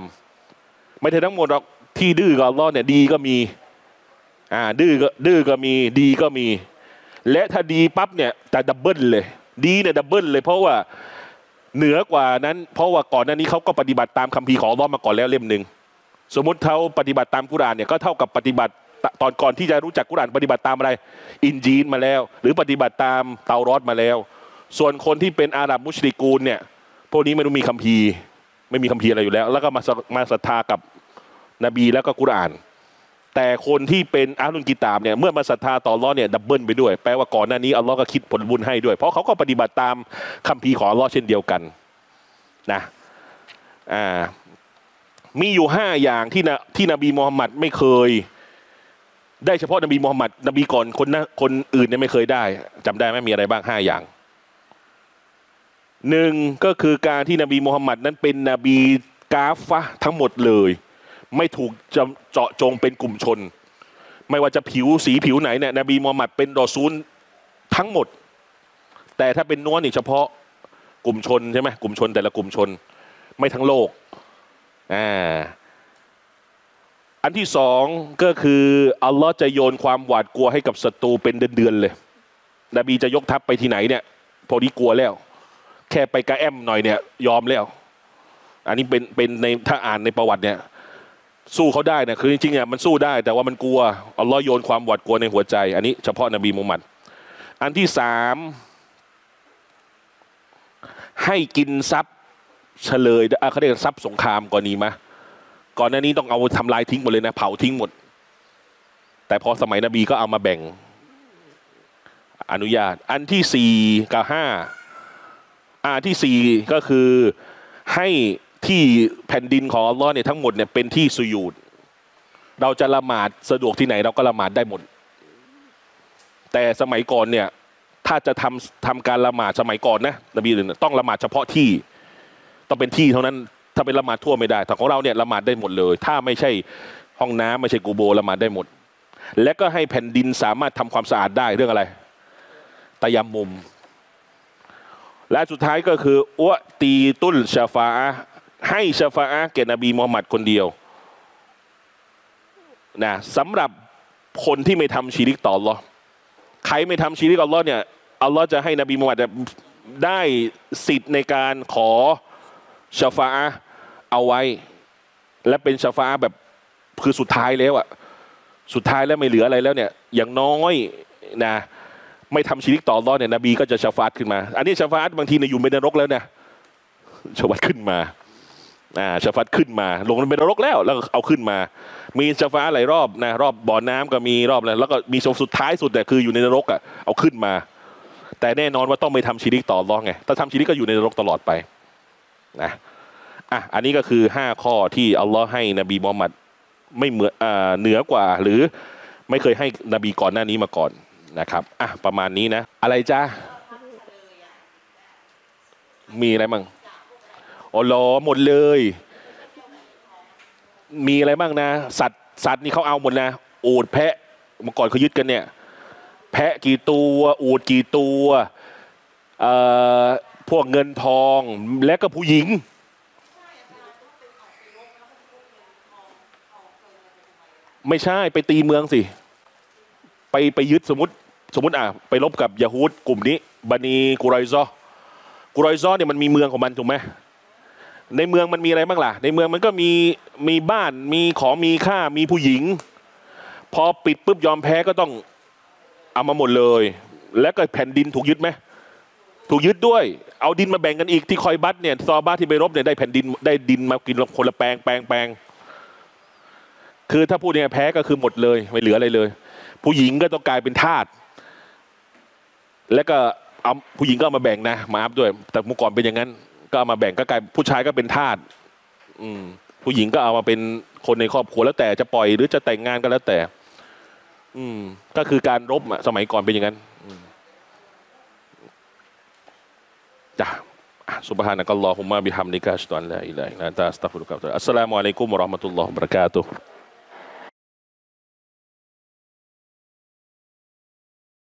ไม่ใช่ทั้งหมดหรอกที่ดื้อกับอัลลอฮ์เนี่ยดีก็มีดื้อก็มีดีก็มีและถ้าดีปั๊บเนี่ยแต่ดับเบิลเลย ดีเนี่ยดับเบิลเลยเพราะว่าเหนือกว่านั้นเพราะว่าก่อนหน้านี้เขาก็ปฏิบัติตามคัมภีร์ของอัลเลาะห์มาก่อนแล้วเล่มหนึ่งสมมุติเขาปฏิบัติตามกุรอานเนี่ยก็เท่ากับปฏิบัติตอนก่อนที่จะรู้จักกุรอานปฏิบัติตามอะไรอินจีลมาแล้วหรือปฏิบัติตามเตารอดมาแล้วส่วนคนที่เป็นอาหรับมุชริกูนเนี่ยพวกนี้ไม่รู้มีคัมภีร์ไม่มีคัมภีร์อะไรอยู่แล้วแล้วก็มาศรัทธากับนบีแล้วก็กุรอานแต่คนที่เป็นอาลุนกิตาบเนี่ยเมื่อมาศรัทธาต่ออัลเลาะห์เนี่ยดับเบิลไปด้วยแปลว่าก่อนหน้านี้อัลเลาะห์ก็คิดผลบุญให้ด้วยเพราะเขาก็ปฏิบัติตามคัมภีร์ของอัลเลาะห์เช่นเดียวกันนะมีอยู่5อย่างที่นบีมูฮัมหมัดไม่เคยได้เฉพาะนบีมูฮัมหมัดนบีก่อนคนอื่นเนี่ยไม่เคยได้จำได้ไหมมีอะไรบ้าง5อย่างหนึ่งก็คือการที่นบีมูฮัมหมัดนั้นเป็นนบีกาฟะทั้งหมดเลยไม่ถูกเจาะจงเป็นกลุ่มชนไม่ว่าจะผิวสีผิวไหนเนี่ยนบีมูฮัมหมัดเป็นรอซูลทั้งหมดแต่ถ้าเป็นน้วนเนี่ยเฉพาะกลุ่มชนใช่ไหมกลุ่มชนแต่ละกลุ่มชนไม่ทั้งโลกอันที่สองก็คืออัลลอฮ์จะโยนความหวาดกลัวให้กับศัตรูเป็นเดือนๆเลยนบีจะยกทัพไปที่ไหนเนี่ยพอดีกลัวแล้วแค่ไปกระแอมหน่อยเนี่ยยอมแล้วอันนี้เป็นในถ้าอ่านในประวัติเนี่ยสู้เขาได้นะคือจริงๆเนี่ยมันสู้ได้แต่ว่ามันกลัวอัลลอฮ์โยนความหวาดกลัวในหัวใจอันนี้เฉพาะนบีมูฮัมหมัดอันที่สามให้กินทรัพย์เฉลยเขาเรียกทรัพย์สงครามก่อนนี้มะก่อนหน้านี้ต้องเอาทำลายทิ้งหมดเลยนะเผาทิ้งหมดแต่พอสมัยนบีก็เอามาแบ่งอนุญาตอันที่สี่กับห้าที่สี่ก็คือให้ที่แผ่นดินของอัลลอฮ์เนี่ยทั้งหมดเนี่ยเป็นที่สุญูดเราจะละหมาดสะดวกที่ไหนเราก็ละหมาดได้หมดแต่สมัยก่อนเนี่ยถ้าจะทำการละหมาดสมัยก่อนนะนบีต้องละหมาดเฉพาะที่ต้องเป็นที่เท่านั้นถ้าเป็นละหมาดทั่วไม่ได้แต่ของเราเนี่ยละหมาดได้หมดเลยถ้าไม่ใช่ห้องน้ำไม่ใช่กูโบละหมาดได้หมดและก็ให้แผ่นดินสามารถทำความสะอาดได้เรื่องอะไรตะยำมุมและสุดท้ายก็คืออวตีตุลชาฟาให้ชาฟาแก่นบีมูฮัมหมัดคนเดียวนะสำหรับคนที่ไม่ทำชีริกต่ออัลเลาะห์ใครไม่ทำชีริกต่ออัลเลาะห์เนี่ยอัลเลาะห์จะให้นบีมูฮัมหมัดได้สิทธิ์ในการขอชาฟาเอาไว้และเป็นชาฟาแบบคือสุดท้ายแล้วอ่ะสุดท้ายแล้วไม่เหลืออะไรแล้วเนี่ยอย่างน้อยนะไม่ทำชีริกต่ออัลเลาะห์เนี่ยนบีก็จะชาฟาตขึ้นมาอันนี้ชาฟาตบางทีเนี่ยอยู่ในนรกแล้วนะชาฟาตขึ้นมาชาฟาตขึ้นมาลงในนรกแล้วแล้วเอาขึ้นมามีชาฟาตหลายรอบนะรอบบ่อน้ำก็มีรอบแล้วก็มีชมสุดท้ายสุดแต่คืออยู่ในนรกอ่ะเอาขึ้นมาแต่แน่นอนว่าต้องไม่ทำชีริกต่ออัลเลาะห์ไงถ้าทำชีริกก็อยู่ในนรกตลอดไปนะอันนี้ก็คือ5ข้อที่อัลลอฮ์ให้นบีมูฮัมหมัดไม่เหนือกว่าหรือไม่เคยให้นบีก่อนหน้านี้มาก่อนนะครับประมาณนี้นะอะไรจ้ามีอะไรบ้างอ๋อล้อหมดเลยมีอะไรบ้างนะสัตว์นี่เขาเอาหมดนะอูฐแพะเมื่อก่อนเขายึดกันเนี่ยแพะกี่ตัวอูฐกี่ตัวพวกเงินทองและก็ผู้หญิงไม่ใช่ไปตีเมืองสิไปยึดสมมติไปลบกับยะฮูดกลุ่มนี้บันีกุรอยซอเนี่ยมันมีเมืองของมันถูกไหมในเมืองมันมีอะไรบ้างล่ะในเมืองมันก็มีบ้านมีของมีค่ามีผู้หญิงพอปิดปุ๊บยอมแพ้ก็ต้องเอามาหมดเลยแล้วก็แผ่นดินถูกยึดไหมถูกยึดด้วยเอาดินมาแบ่งกันอีกที่คอยบัตเนี่ยซอบ้าที่ไปรบเนี่ยได้แผ่นดินได้ดินมากินคนละแปลงคือถ้าพูดเนี่ยแพ้ก็คือหมดเลยไม่เหลืออะไรเลยผู้หญิงก็ต้องกลายเป็นทาสแล้วก็เอาผู้หญิงก็มาแบ่งนะมาอัพด้วยแต่เมื่อก่อนเป็นอย่างนั้นก็เอามาแบ่งก็กลายผู้ชายก็เป็นทาสผู้หญิงก็เอามาเป็นคนในครอบครัวแล้วแต่จะปล่อยหรือจะแต่งงานก็แล้วแต่ก็คือการรบสมัยก่อนเป็นอย่างนั้นจ้ะซุบฮานะกัลลอฮุมมะบิฮัมดิกะ อัชฮะดุอัลลาอิลาฮะอิลลันตะ อัสตัฆฟิรุกะ อัสสลามุอะลัยกุม วะเราะห์มะตุลลอฮิ วะบะเราะกาตุฮ์